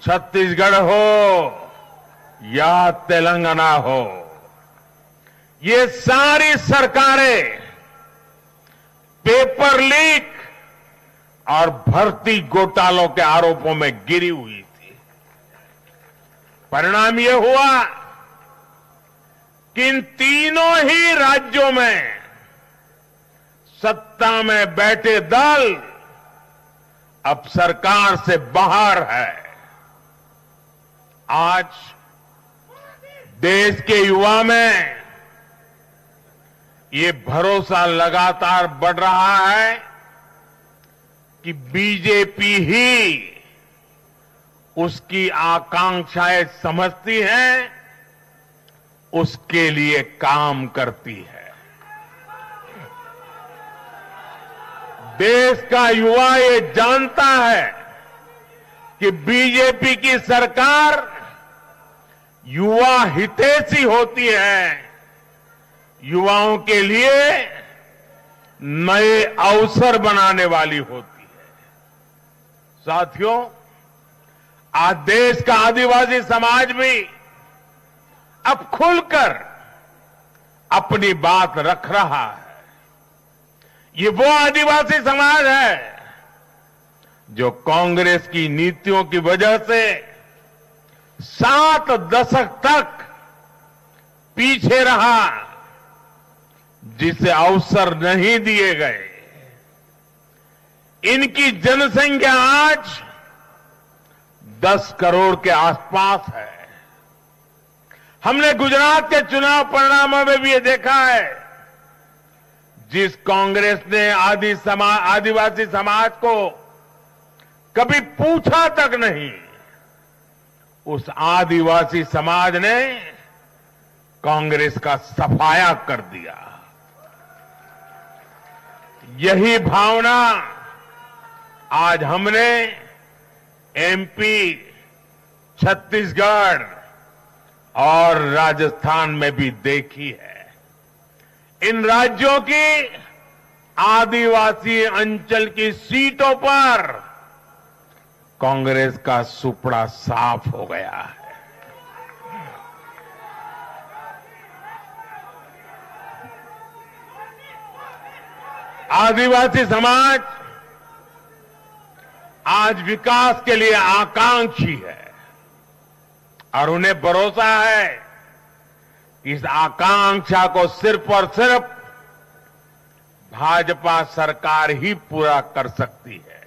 छत्तीसगढ़ हो या तेलंगाना हो, ये सारी सरकारें पेपर लीक और भर्ती घोटालों के आरोपों में गिरी हुई थी। परिणाम ये हुआ कि इन तीनों ही राज्यों में सत्ता में बैठे दल अब सरकार से बाहर है। आज देश के युवा में ये भरोसा लगातार बढ़ रहा है कि बीजेपी ही उसकी आकांक्षाएं समझती है, उसके लिए काम करती है। देश का युवा ये जानता है कि बीजेपी की सरकार युवा हितैषी होती है, युवाओं के लिए नए अवसर बनाने वाली होती है। साथियों, आज देश का आदिवासी समाज भी अब खुलकर अपनी बात रख रहा है। ये वो आदिवासी समाज है जो कांग्रेस की नीतियों की वजह से 7 दशक तक पीछे रहा, जिसे अवसर नहीं दिए गए। इनकी जनसंख्या आज 10 करोड़ के आसपास है। हमने गुजरात के चुनाव परिणामों में भी ये देखा है, जिस कांग्रेस ने आदिवासी समाज को कभी पूछा तक नहीं, उस आदिवासी समाज ने कांग्रेस का सफाया कर दिया। यही भावना आज हमने एमपी, छत्तीसगढ़ और राजस्थान में भी देखी है। इन राज्यों की आदिवासी अंचल की सीटों पर कांग्रेस का सुपड़ा साफ हो गया है। आदिवासी समाज आज विकास के लिए आकांक्षी है और उन्हें भरोसा है इस आकांक्षा को सिर्फ और सिर्फ भाजपा सरकार ही पूरा कर सकती है।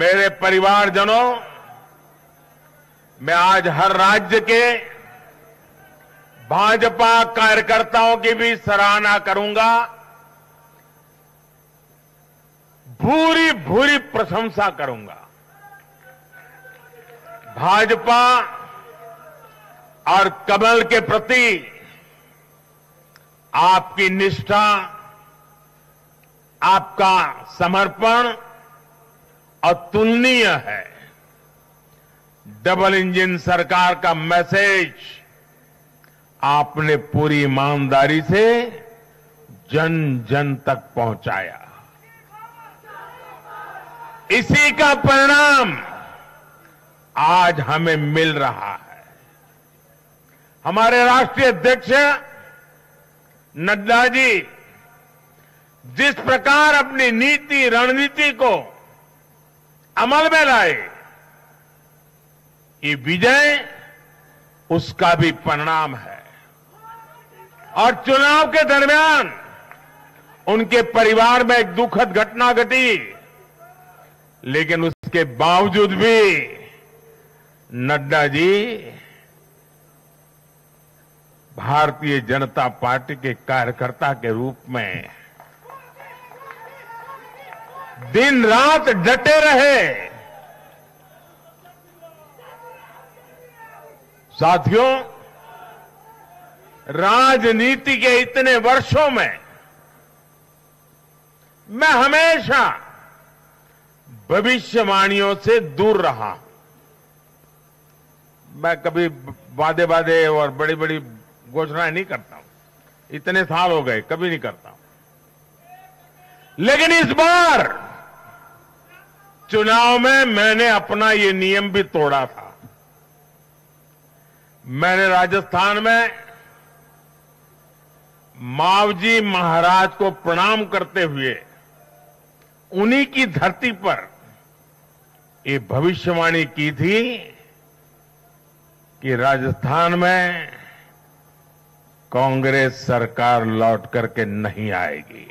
मेरे परिवारजनों, मैं आज हर राज्य के भाजपा कार्यकर्ताओं की भी सराहना करूंगा, भूरी भूरी प्रशंसा करूंगा। भाजपा और कमल के प्रति आपकी निष्ठा, आपका समर्पण अतुलनीय है। डबल इंजन सरकार का मैसेज आपने पूरी ईमानदारी से जन जन तक पहुंचाया। इसी का परिणाम आज हमें मिल रहा है। हमारे राष्ट्रीय अध्यक्ष नड्डा जी जिस प्रकार अपनी नीति रणनीति को अमल में लाए, ये विजय उसका भी परिणाम है। और चुनाव के दरमियान उनके परिवार में एक दुखद घटना घटी, लेकिन उसके बावजूद भी नड्डा जी भारतीय जनता पार्टी के कार्यकर्ता के रूप में दिन रात डटे रहे। साथियों, राजनीति के इतने वर्षों में मैं हमेशा भविष्यवाणियों से दूर रहा। मैं कभी वादे और बड़ी बड़ी घोषणाएं नहीं करता हूं, इतने साल हो गए कभी नहीं करता हूं। लेकिन इस बार चुनाव में मैंने अपना ये नियम भी तोड़ा था। मैंने राजस्थान में मावजी महाराज को प्रणाम करते हुए उन्हीं की धरती पर ये भविष्यवाणी की थी कि राजस्थान में कांग्रेस सरकार लौट करके नहीं आएगी।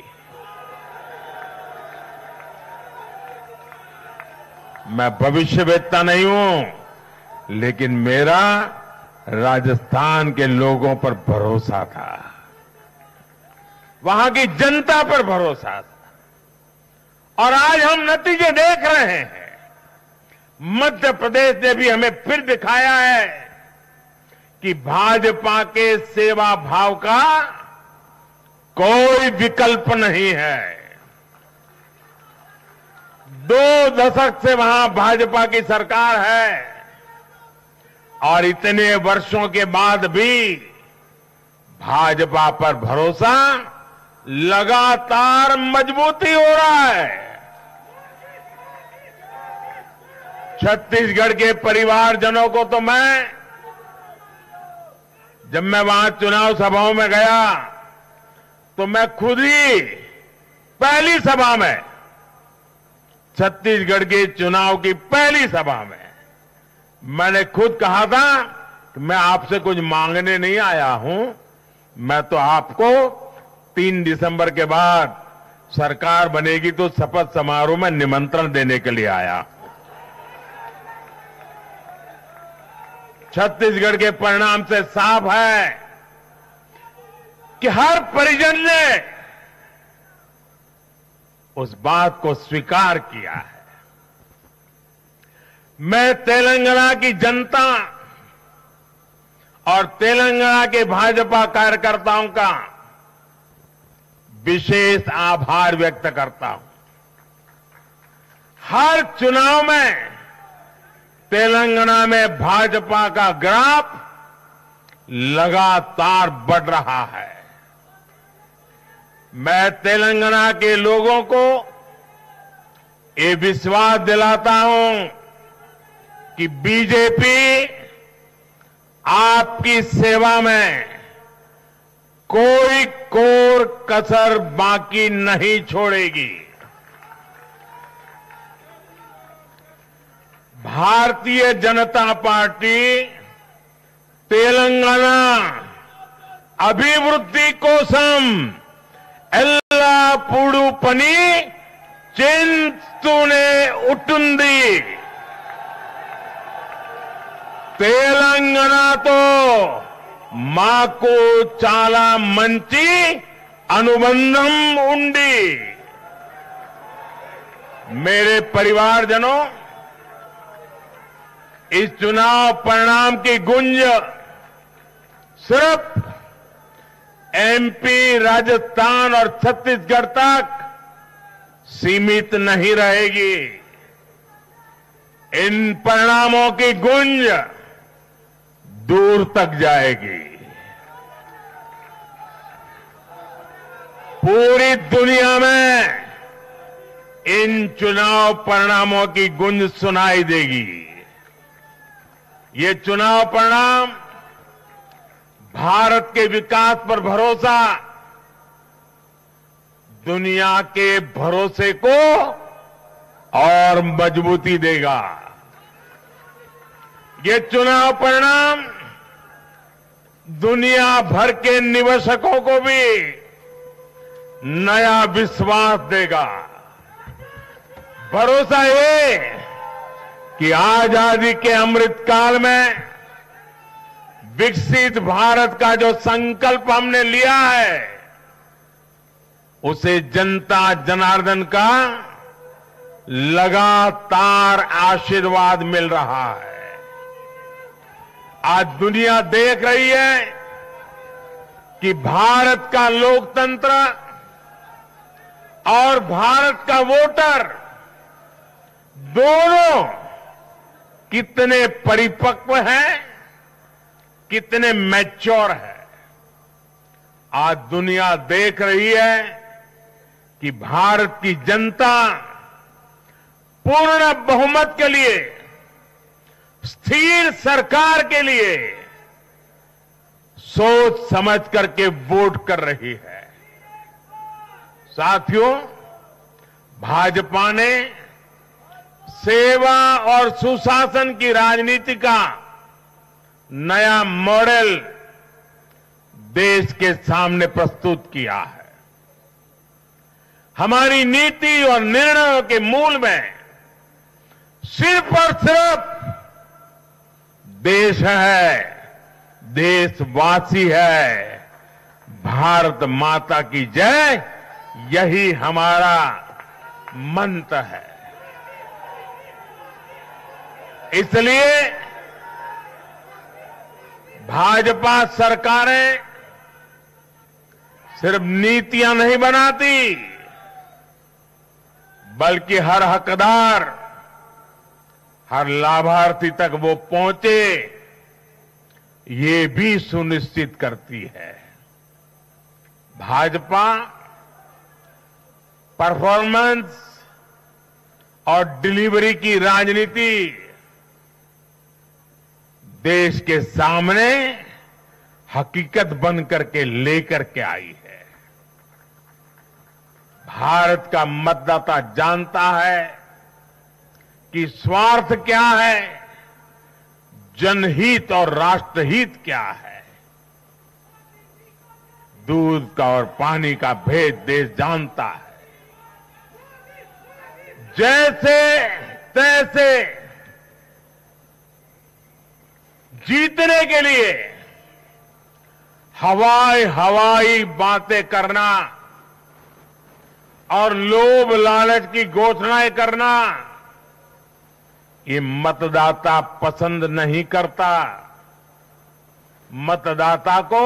मैं भविष्यवेत्ता नहीं हूं, लेकिन मेरा राजस्थान के लोगों पर भरोसा था, वहां की जनता पर भरोसा था, और आज हम नतीजे देख रहे हैं। मध्य प्रदेश ने भी हमें फिर दिखाया है कि भाजपा के सेवा भाव का कोई विकल्प नहीं है। 2 दशक से वहां भाजपा की सरकार है और इतने वर्षों के बाद भी भाजपा पर भरोसा लगातार मजबूती हो रहा है। छत्तीसगढ़ के परिवारजनों को तो जब मैं वहां चुनाव सभाओं में गया तो मैं खुद ही पहली सभा में, छत्तीसगढ़ के चुनाव की पहली सभा में मैंने खुद कहा था कि मैं आपसे कुछ मांगने नहीं आया हूं, मैं तो आपको 3 दिसंबर के बाद सरकार बनेगी तो शपथ समारोह में निमंत्रण देने के लिए आया। छत्तीसगढ़ के परिणाम से साफ है कि हर परिजन ने उस बात को स्वीकार किया है। मैं तेलंगाना की जनता और तेलंगाना के भाजपा कार्यकर्ताओं का विशेष आभार व्यक्त करता हूं। हर चुनाव में तेलंगाना में भाजपा का ग्राफ लगातार बढ़ रहा है। मैं तेलंगाना के लोगों को ये विश्वास दिलाता हूं कि बीजेपी आपकी सेवा में कोई कोर कसर बाकी नहीं छोड़ेगी। भारतीय जनता पार्टी तेलंगाना अभिवृद्धि कोसम एल्ला पूडू पनी चिंतुने उटुंदी। तेलंगाना तो मां को चाला मंची अनुबंधम उंडी। मेरे परिवारजनों, इस चुनाव परिणाम की गूंज सिर्फ एमपी, राजस्थान और छत्तीसगढ़ तक सीमित नहीं रहेगी। इन परिणामों की गूंज दूर तक जाएगी। पूरी दुनिया में इन चुनाव परिणामों की गूंज सुनाई देगी। ये चुनाव परिणाम भारत के विकास पर भरोसा, दुनिया के भरोसे को और मजबूती देगा। ये चुनाव परिणाम दुनिया भर के निवेशकों को भी नया विश्वास देगा। भरोसा है कि आजादी के अमृत काल में विकसित भारत का जो संकल्प हमने लिया है उसे जनता जनार्दन का लगातार आशीर्वाद मिल रहा है। आज दुनिया देख रही है कि भारत का लोकतंत्र और भारत का वोटर दोनों कितने परिपक्व हैं, कितने मैच्योर हैं। आज दुनिया देख रही है कि भारत की जनता पूर्ण बहुमत के लिए, स्थिर सरकार के लिए सोच समझ करके वोट कर रही है। साथियों, भाजपा ने सेवा और सुशासन की राजनीति का नया मॉडल देश के सामने प्रस्तुत किया है। हमारी नीति और निर्णयों के मूल में सिर्फ और सिर्फ देश है, देशवासी है। भारत माता की जय, यही हमारा मंत्र है। इसलिए भाजपा सरकारें सिर्फ नीतियां नहीं बनाती, बल्कि हर हकदार, हर लाभार्थी तक वो पहुंचे, ये भी सुनिश्चित करती है। भाजपा परफॉर्मेंस और डिलीवरी की राजनीति देश के सामने हकीकत बन करके लेकर के आई है। भारत का मतदाता जानता है कि स्वार्थ क्या है, जनहित और राष्ट्रहित क्या है। दूध का और पानी का भेद देश जानता है। जैसे तैसे जीतने के लिए हवाई बातें करना और लोभ लालच की घोषणाएं करना ये मतदाता पसंद नहीं करता। मतदाता को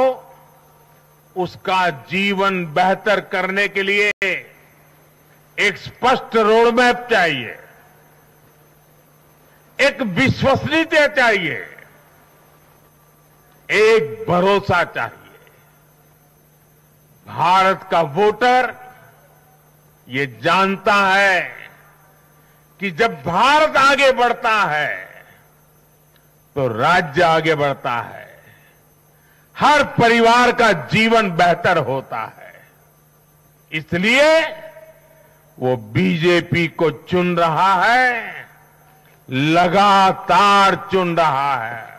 उसका जीवन बेहतर करने के लिए एक स्पष्ट रोडमैप चाहिए, एक विश्वसनीयता चाहिए, एक भरोसा चाहिए। भारत का वोटर ये जानता है कि जब भारत आगे बढ़ता है तो राज्य आगे बढ़ता है, हर परिवार का जीवन बेहतर होता है। इसलिए वो बीजेपी को चुन रहा है, लगातार चुन रहा है।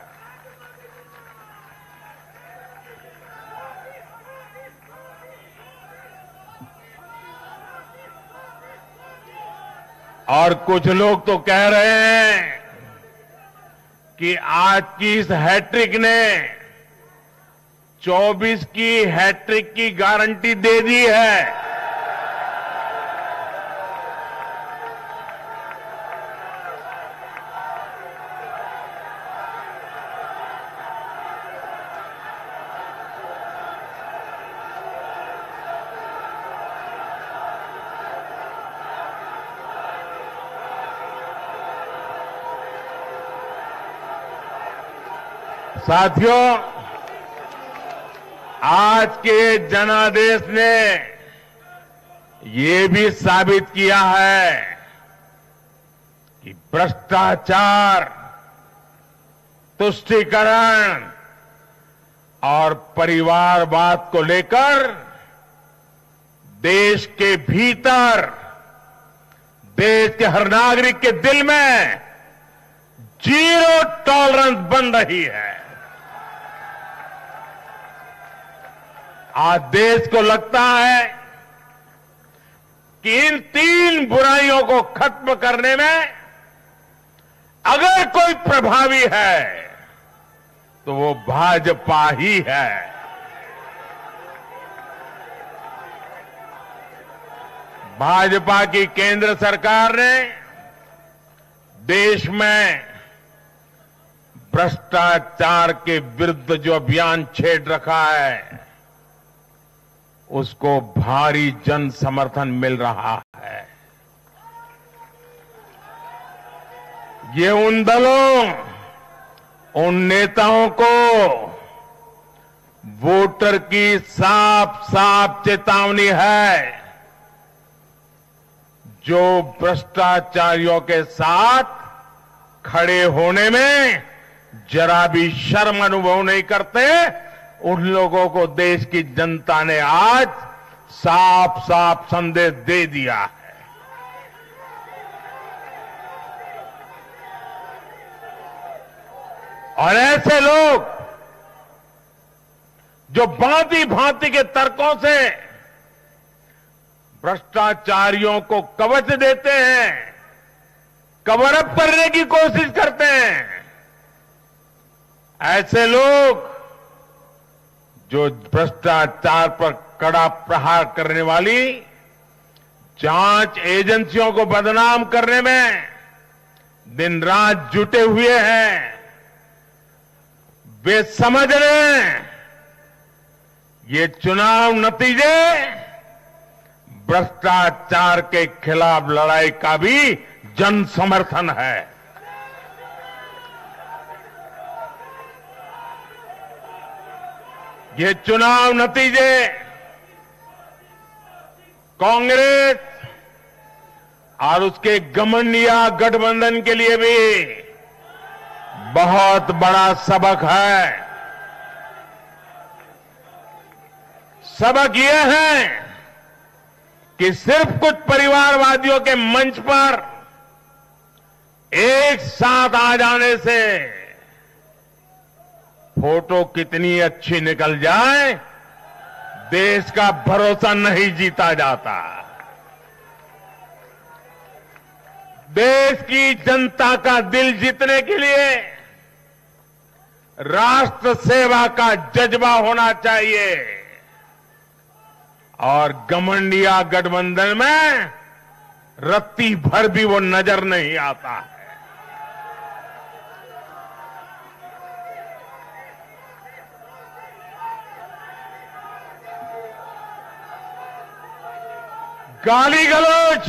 और कुछ लोग तो कह रहे हैं कि आज की इस हैट्रिक ने 24 की हैट्रिक की गारंटी दे दी है। साथियों, आज के जनादेश ने ये भी साबित किया है कि भ्रष्टाचार, तुष्टीकरण और परिवारवाद को लेकर देश के भीतर, देश के हर नागरिक के दिल में जीरो टॉलरेंस बन रही है। आज देश को लगता है कि इन तीन बुराइयों को खत्म करने में अगर कोई प्रभावी है तो वो भाजपा ही है। भाजपा की केंद्र सरकार ने देश में भ्रष्टाचार के विरुद्ध जो अभियान छेड़ रखा है उसको भारी जन समर्थन मिल रहा है। ये उन दलों, उन नेताओं को वोटर की साफ साफ चेतावनी है जो भ्रष्टाचारियों के साथ खड़े होने में जरा भी शर्म अनुभव नहीं करते, उन लोगों को देश की जनता ने आज साफ साफ संदेश दे दिया है। और ऐसे लोग जो भांति भांति के तर्कों से भ्रष्टाचारियों को कवच देते हैं, कवर अप करने की कोशिश करते हैं, ऐसे लोग जो भ्रष्टाचार पर कड़ा प्रहार करने वाली जांच एजेंसियों को बदनाम करने में दिन रात जुटे हुए हैं, वे समझ रहे हैं ये चुनाव नतीजे भ्रष्टाचार के खिलाफ लड़ाई का भी जन समर्थन है। ये चुनाव नतीजे कांग्रेस और उसके गठबंधन गठबंधन के लिए भी बहुत बड़ा सबक है। सबक ये है कि सिर्फ कुछ परिवारवादियों के मंच पर एक साथ आ जाने से फोटो कितनी अच्छी निकल जाए, देश का भरोसा नहीं जीता जाता। देश की जनता का दिल जीतने के लिए राष्ट्र सेवा का जज्बा होना चाहिए, और गठबंधन गठबंधन में रत्ती भर भी वो नजर नहीं आता है। गाली गलौज,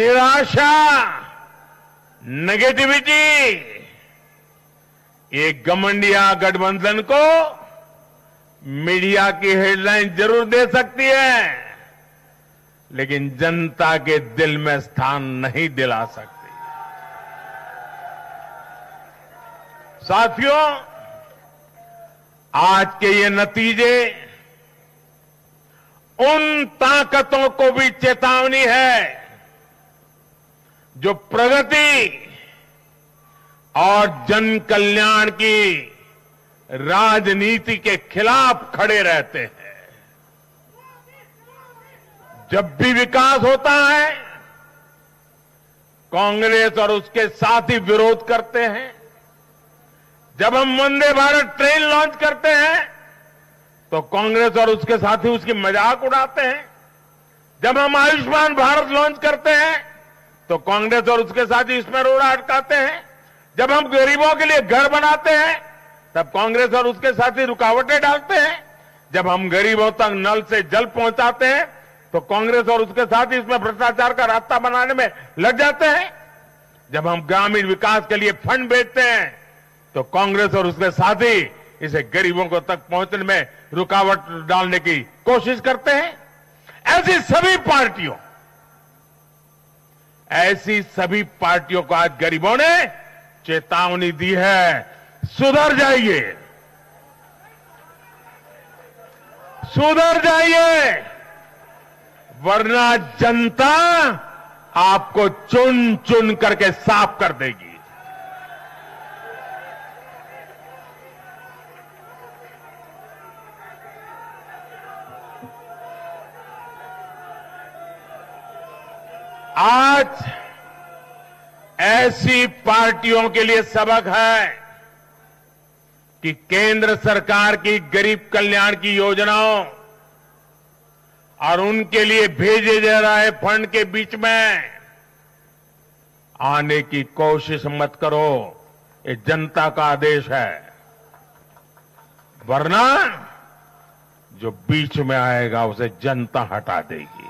निराशा, नेगेटिविटी, ये गठबंधन गठबंधन को मीडिया की हेडलाइन जरूर दे सकती है, लेकिन जनता के दिल में स्थान नहीं दिला सकती। साथियों, आज के ये नतीजे उन ताकतों को भी चेतावनी है जो प्रगति और जन कल्याण की राजनीति के खिलाफ खड़े रहते हैं। जब भी विकास होता है, कांग्रेस और उसके साथी विरोध करते हैं। जब हम वंदे भारत ट्रेन लॉन्च करते हैं तो कांग्रेस और उसके साथी उसकी मजाक उड़ाते हैं। जब हम आयुष्मान भारत लॉन्च करते हैं तो कांग्रेस और उसके साथी इसमें रोड़ा अटकाते हैं। जब हम गरीबों के लिए घर बनाते हैं तब कांग्रेस और उसके साथी रुकावटें डालते हैं। जब हम गरीबों तक नल से जल पहुंचाते हैं तो कांग्रेस और उसके साथी इसमें भ्रष्टाचार का रास्ता बनाने में लग जाते हैं। जब हम ग्रामीण विकास के लिए फंड भेजते हैं तो कांग्रेस और उसके साथी इसे गरीबों को तक पहुंचने में रुकावट डालने की कोशिश करते हैं। ऐसी सभी पार्टियों को आज गरीबों ने चेतावनी दी है, सुधर जाइए, वरना जनता आपको चुन चुन करके साफ कर देगी। आज ऐसी पार्टियों के लिए सबक है कि केंद्र सरकार की गरीब कल्याण की योजनाओं और उनके लिए भेजे जा रहे फंड के बीच में आने की कोशिश मत करो, ये जनता का आदेश है। वरना जो बीच में आएगा उसे जनता हटा देगी।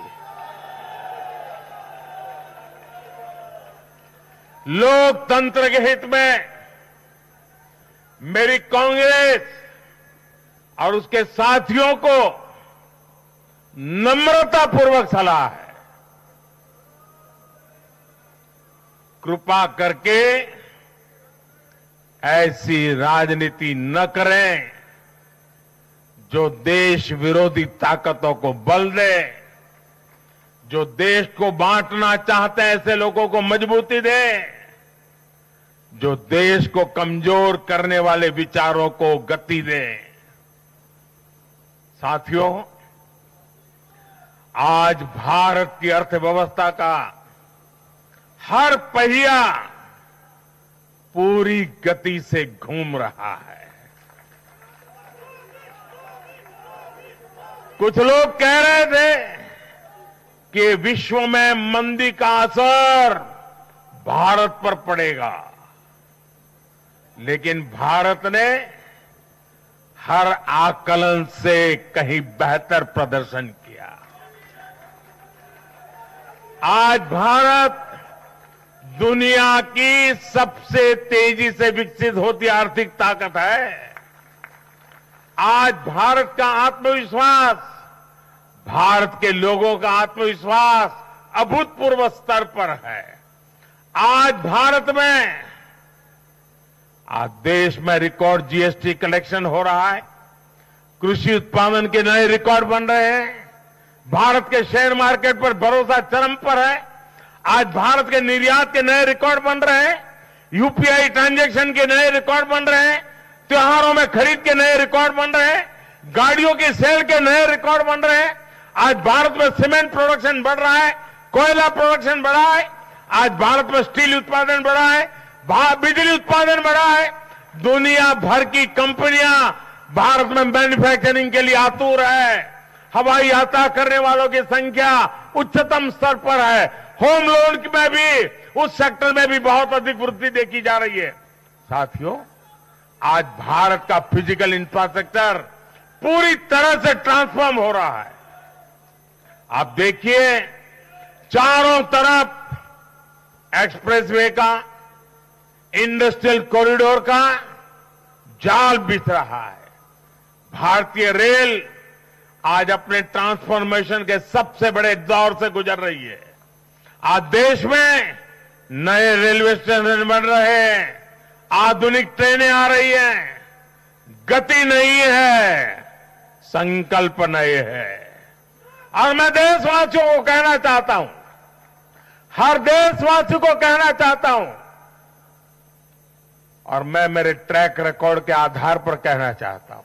लोकतंत्र के हित में मेरी कांग्रेस और उसके साथियों को नम्रतापूर्वक सलाह है, कृपा करके ऐसी राजनीति न करें जो देश विरोधी ताकतों को बल दे, जो देश को बांटना चाहते हैं ऐसे लोगों को मजबूती दे, जो देश को कमजोर करने वाले विचारों को गति दे। साथियों, आज भारत की अर्थव्यवस्था का हर पहिया पूरी गति से घूम रहा है। कुछ लोग कह रहे थे कि विश्व में मंदी का असर भारत पर पड़ेगा, लेकिन भारत ने हर आकलन से कहीं बेहतर प्रदर्शन किया। आज भारत दुनिया की सबसे तेजी से विकसित होती आर्थिक ताकत है। आज भारत का आत्मविश्वास, भारत के लोगों का आत्मविश्वास अभूतपूर्व स्तर पर है। आज भारत में, आज देश में रिकॉर्ड जीएसटी कलेक्शन हो रहा है, कृषि उत्पादन के नए रिकॉर्ड बन रहे हैं, भारत के शेयर मार्केट पर भरोसा चरम पर है, आज भारत के निर्यात के नए रिकॉर्ड बन रहे हैं, यूपीआई ट्रांजैक्शन के नए रिकॉर्ड बन रहे हैं, त्योहारों में खरीद के नए रिकॉर्ड बन रहे हैं, गाड़ियों की सेल के नए रिकॉर्ड बन रहे हैं। आज भारत में सीमेंट प्रोडक्शन बढ़ रहा है, कोयला प्रोडक्शन बढ़ा है, आज भारत में स्टील उत्पादन बढ़ा है, बिजली उत्पादन बढ़ा है। दुनिया भर की कंपनियां भारत में मैन्युफैक्चरिंग के लिए आतुर है। हवाई यात्रा करने वालों की संख्या उच्चतम स्तर पर है। होम लोन में भी, उस सेक्टर में भी बहुत अधिक वृद्धि देखी जा रही है। साथियों, आज भारत का फिजिकल इंफ्रास्ट्रक्चर पूरी तरह से ट्रांसफॉर्म हो रहा है। आप देखिए, चारों तरफ एक्सप्रेसवे का, इंडस्ट्रियल कॉरिडोर का जाल बिछ रहा है। भारतीय रेल आज अपने ट्रांसफॉर्मेशन के सबसे बड़े दौर से गुजर रही है। आज देश में नए रेलवे स्टेशन बन रहे हैं, आधुनिक ट्रेनें आ रही हैं। गति नहीं है, संकल्प नए है। और मैं देशवासियों को कहना चाहता हूं, हर देशवासी को कहना चाहता हूं, और मैं मेरे ट्रैक रिकॉर्ड के आधार पर कहना चाहता हूं,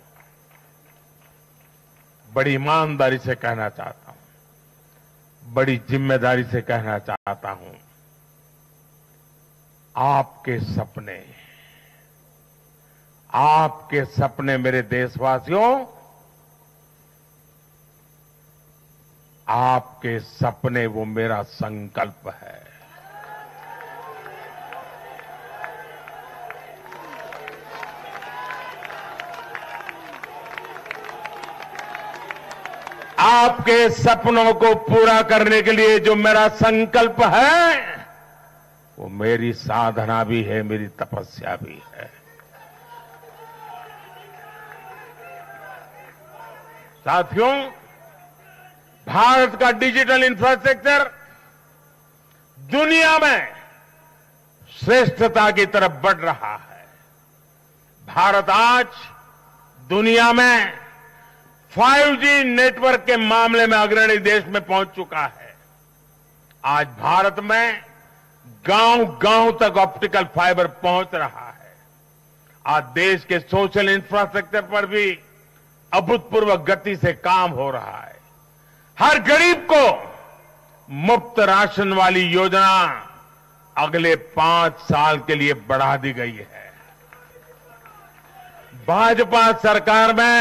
बड़ी ईमानदारी से कहना चाहता हूं, बड़ी जिम्मेदारी से कहना चाहता हूं, आपके सपने मेरे देशवासियों, आपके सपने वो मेरा संकल्प है। आपके सपनों को पूरा करने के लिए जो मेरा संकल्प है, वो मेरी साधना भी है, मेरी तपस्या भी है। साथियों, भारत का डिजिटल इंफ्रास्ट्रक्चर दुनिया में श्रेष्ठता की तरफ बढ़ रहा है। भारत आज दुनिया में 5G नेटवर्क के मामले में अग्रणी देश में पहुंच चुका है। आज भारत में गांव-गांव तक ऑप्टिकल फाइबर पहुंच रहा है। आज देश के सोशल इंफ्रास्ट्रक्चर पर भी अभूतपूर्व गति से काम हो रहा है। हर गरीब को मुफ्त राशन वाली योजना अगले 5 साल के लिए बढ़ा दी गई है। भाजपा सरकार में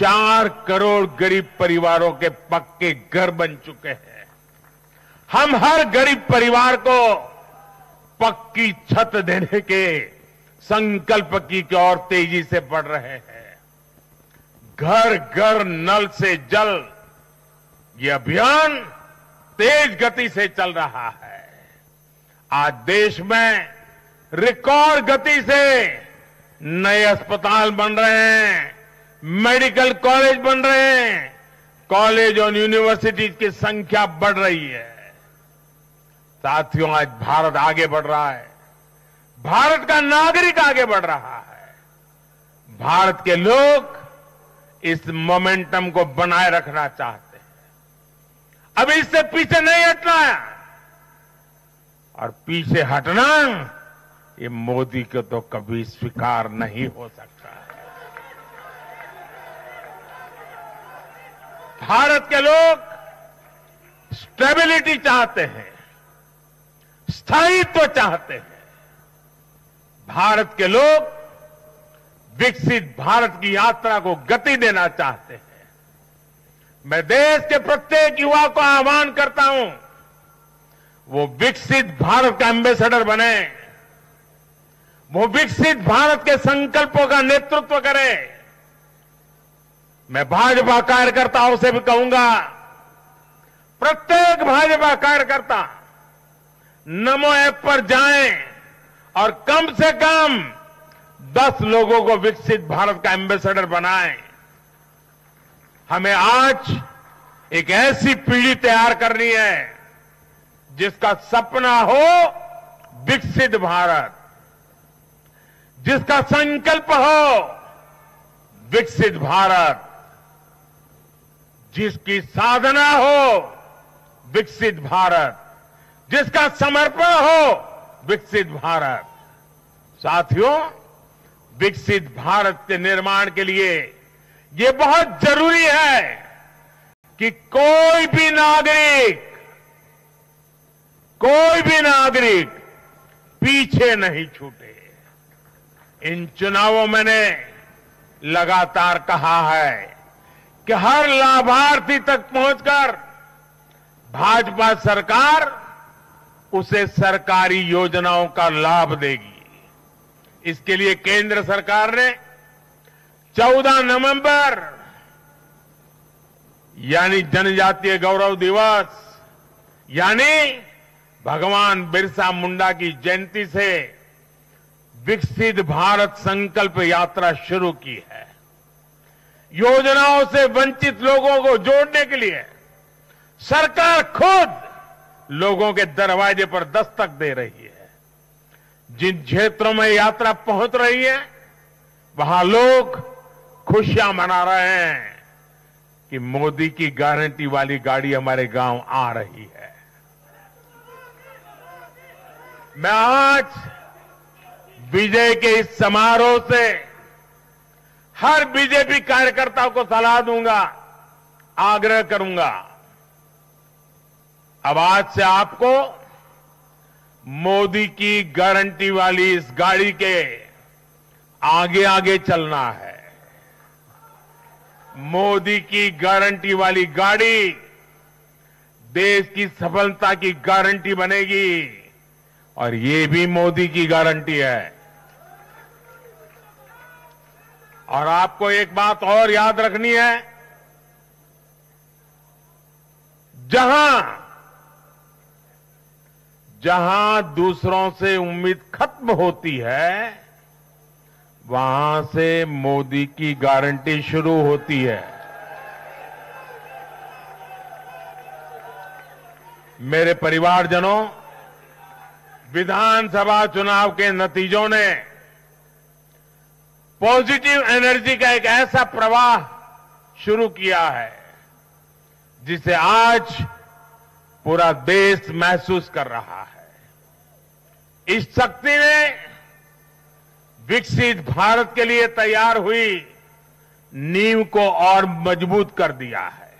4 करोड़ गरीब परिवारों के पक्के घर बन चुके हैं। हम हर गरीब परिवार को पक्की छत देने के संकल्प की ओर तेजी से बढ़ रहे हैं। घर घर नल से जल ये अभियान तेज गति से चल रहा है। आज देश में रिकॉर्ड गति से नए अस्पताल बन रहे हैं, मेडिकल कॉलेज बन रहे हैं, कॉलेज और यूनिवर्सिटीज की संख्या बढ़ रही है। साथियों, आज भारत आगे बढ़ रहा है, भारत का नागरिक आगे बढ़ रहा है, भारत के लोग इस मोमेंटम को बनाए रखना चाहते हैं। अब इससे पीछे नहीं हटना है और पीछे हटना ये मोदी को तो कभी स्वीकार नहीं हो सकता है। भारत के लोग स्टेबिलिटी चाहते हैं, स्थायित्व चाहते हैं। भारत के लोग विकसित भारत की यात्रा को गति देना चाहते हैं। मैं देश के प्रत्येक युवा को आह्वान करता हूं, वो विकसित भारत का एम्बेसडर बने, वो विकसित भारत के संकल्पों का नेतृत्व करें। मैं भाजपा कार्यकर्ताओं से भी कहूंगा, प्रत्येक भाजपा कार्यकर्ता नमो ऐप पर जाएं और कम से कम 10 लोगों को विकसित भारत का एम्बेसडर बनाएं। हमें आज एक ऐसी पीढ़ी तैयार करनी है जिसका सपना हो विकसित भारत, जिसका संकल्प हो विकसित भारत, जिसकी साधना हो विकसित भारत, जिसका समर्पण हो विकसित भारत। साथियों, विकसित भारत के निर्माण के लिए ये बहुत जरूरी है कि कोई भी नागरिक पीछे नहीं छूटे। इन चुनावों में मैंने लगातार कहा है कि हर लाभार्थी तक पहुंचकर भाजपा सरकार उसे सरकारी योजनाओं का लाभ देगी। इसके लिए केंद्र सरकार ने 14 नवंबर यानी जनजातीय गौरव दिवस यानी भगवान बिरसा मुंडा की जयंती से विकसित भारत संकल्प यात्रा शुरू की है। योजनाओं से वंचित लोगों को जोड़ने के लिए सरकार खुद लोगों के दरवाजे पर दस्तक दे रही है। जिन क्षेत्रों में यात्रा पहुंच रही है वहां लोग खुशियां मना रहे हैं कि मोदी की गारंटी वाली गाड़ी हमारे गांव आ रही है। मैं आज विजय के इस समारोह से हर बीजेपी कार्यकर्ता को सलाह दूंगा, आग्रह करूंगा। अब आज से आपको मोदी की गारंटी वाली इस गाड़ी के आगे आगे चलना है। मोदी की गारंटी वाली गाड़ी देश की सफलता की गारंटी बनेगी और ये भी मोदी की गारंटी है। और आपको एक बात और याद रखनी है, जहां दूसरों से उम्मीद खत्म होती है वहां से मोदी की गारंटी शुरू होती है। मेरे परिवारजनों, विधानसभा चुनाव के नतीजों ने पॉजिटिव एनर्जी का एक ऐसा प्रवाह शुरू किया है जिसे आज पूरा देश महसूस कर रहा है। इस शक्ति ने विकसित भारत के लिए तैयार हुई नींव को और मजबूत कर दिया है।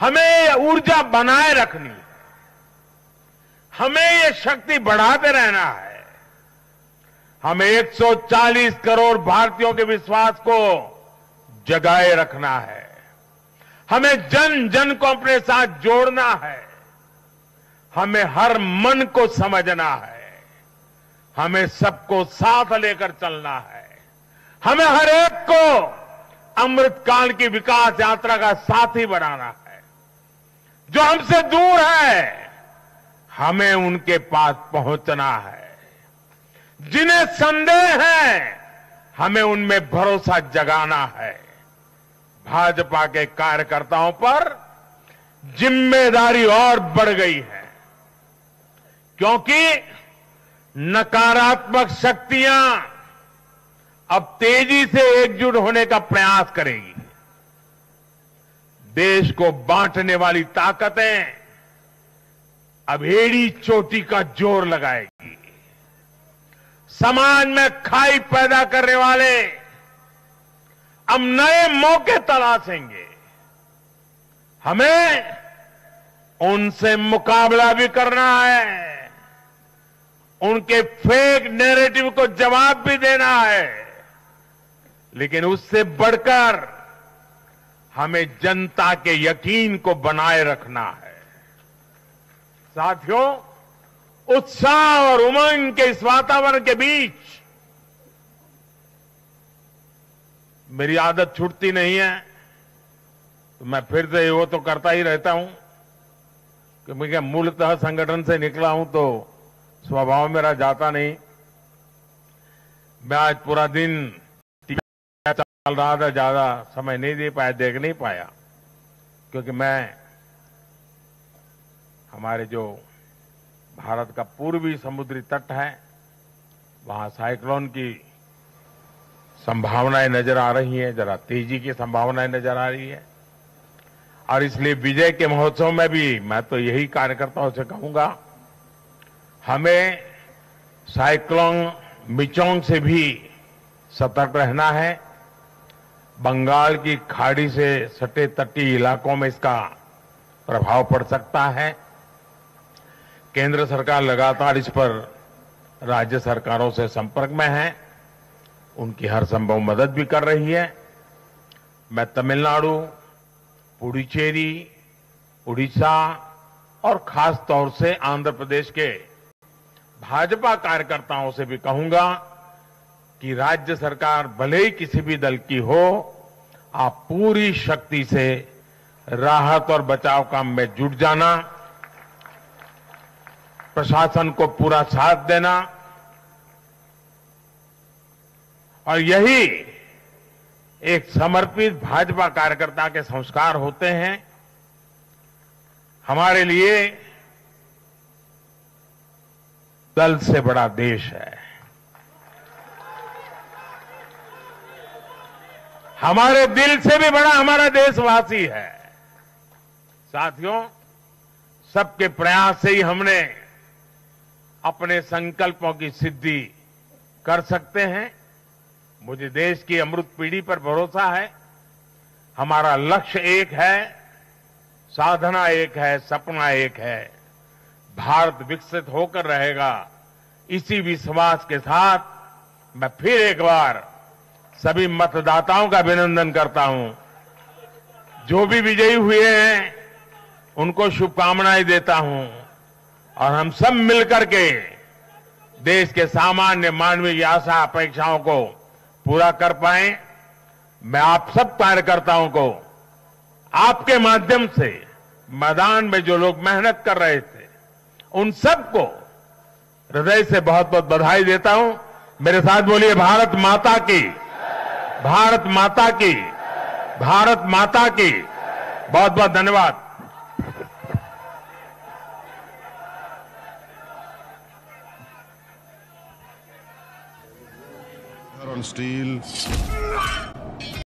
हमें ये ऊर्जा बनाए रखनी है, हमें ये शक्ति बढ़ाते रहना है। हमें 140 करोड़ भारतीयों के विश्वास को जगाए रखना है, हमें जन जन को अपने साथ जोड़ना है, हमें हर मन को समझना है, हमें सबको साथ लेकर चलना है, हमें हर एक को अमृतकाल की विकास यात्रा का साथी बनाना है। जो हमसे दूर है हमें उनके पास पहुंचना है, जिन्हें संदेह है हमें उनमें भरोसा जगाना है। भाजपा के कार्यकर्ताओं पर जिम्मेदारी और बढ़ गई है, क्योंकि नकारात्मक शक्तियां अब तेजी से एकजुट होने का प्रयास करेगी। देश को बांटने वाली ताकतें अब एड़ी चोटी का जोर लगाएगी। समाज में खाई पैदा करने वाले अब नए मौके तलाशेंगे। हमें उनसे मुकाबला भी करना है, उनके फेक नैरेटिव को जवाब भी देना है, लेकिन उससे बढ़कर हमें जनता के यकीन को बनाए रखना है। साथियों, उत्साह और उमंग के इस वातावरण के बीच मेरी आदत छूटती नहीं है, तो मैं फिर से वो तो करता ही रहता हूं कि मैं मूलतः संगठन से निकला हूं तो स्वभाव मेरा जाता नहीं। मैं आज पूरा दिन चल रहा था, ज्यादा समय नहीं दे पाया, देख नहीं पाया, क्योंकि मैं हमारे जो भारत का पूर्वी समुद्री तट है वहां साइक्लोन की संभावनाएं नजर आ रही है, जरा तेजी की संभावनाएं नजर आ रही है। और इसलिए विजय के महोत्सव में भी मैं तो यही कार्यकर्ताओं से कहूंगा, हमें साइक्लोन मिचौंग से भी सतर्क रहना है। बंगाल की खाड़ी से सटे तटीय इलाकों में इसका प्रभाव पड़ सकता है। केंद्र सरकार लगातार इस पर राज्य सरकारों से संपर्क में है, उनकी हर संभव मदद भी कर रही है। मैं तमिलनाडु, पुडुचेरी, उड़ीसा और खास तौर से आंध्र प्रदेश के भाजपा कार्यकर्ताओं से भी कहूंगा कि राज्य सरकार भले ही किसी भी दल की हो, आप पूरी शक्ति से राहत और बचाव काम में जुट जाना, प्रशासन को पूरा साथ देना। और यही एक समर्पित भाजपा कार्यकर्ता के संस्कार होते हैं। हमारे लिए दल से बड़ा देश है, हमारे दिल से भी बड़ा हमारा देशवासी है। साथियों, सबके प्रयास से ही हमने अपने संकल्पों की सिद्धि कर सकते हैं। मुझे देश की अमृत पीढ़ी पर भरोसा है। हमारा लक्ष्य एक है, साधना एक है, सपना एक है। भारत विकसित होकर रहेगा, इसी विश्वास के साथ मैं फिर एक बार सभी मतदाताओं का अभिनंदन करता हूं। जो भी विजयी हुए हैं उनको शुभकामनाएं देता हूं। और हम सब मिलकर के देश के सामान्य मानवीय आशा अपेक्षाओं को पूरा कर पाए। मैं आप सब कार्यकर्ताओं को आपके माध्यम से मैदान में जो लोग मेहनत कर रहे थे उन सबको हृदय से बहुत बहुत बधाई देता हूं। मेरे साथ बोलिए, भारत माता की, भारत माता की, भारत माता की। बहुत बहुत धन्यवाद। On steel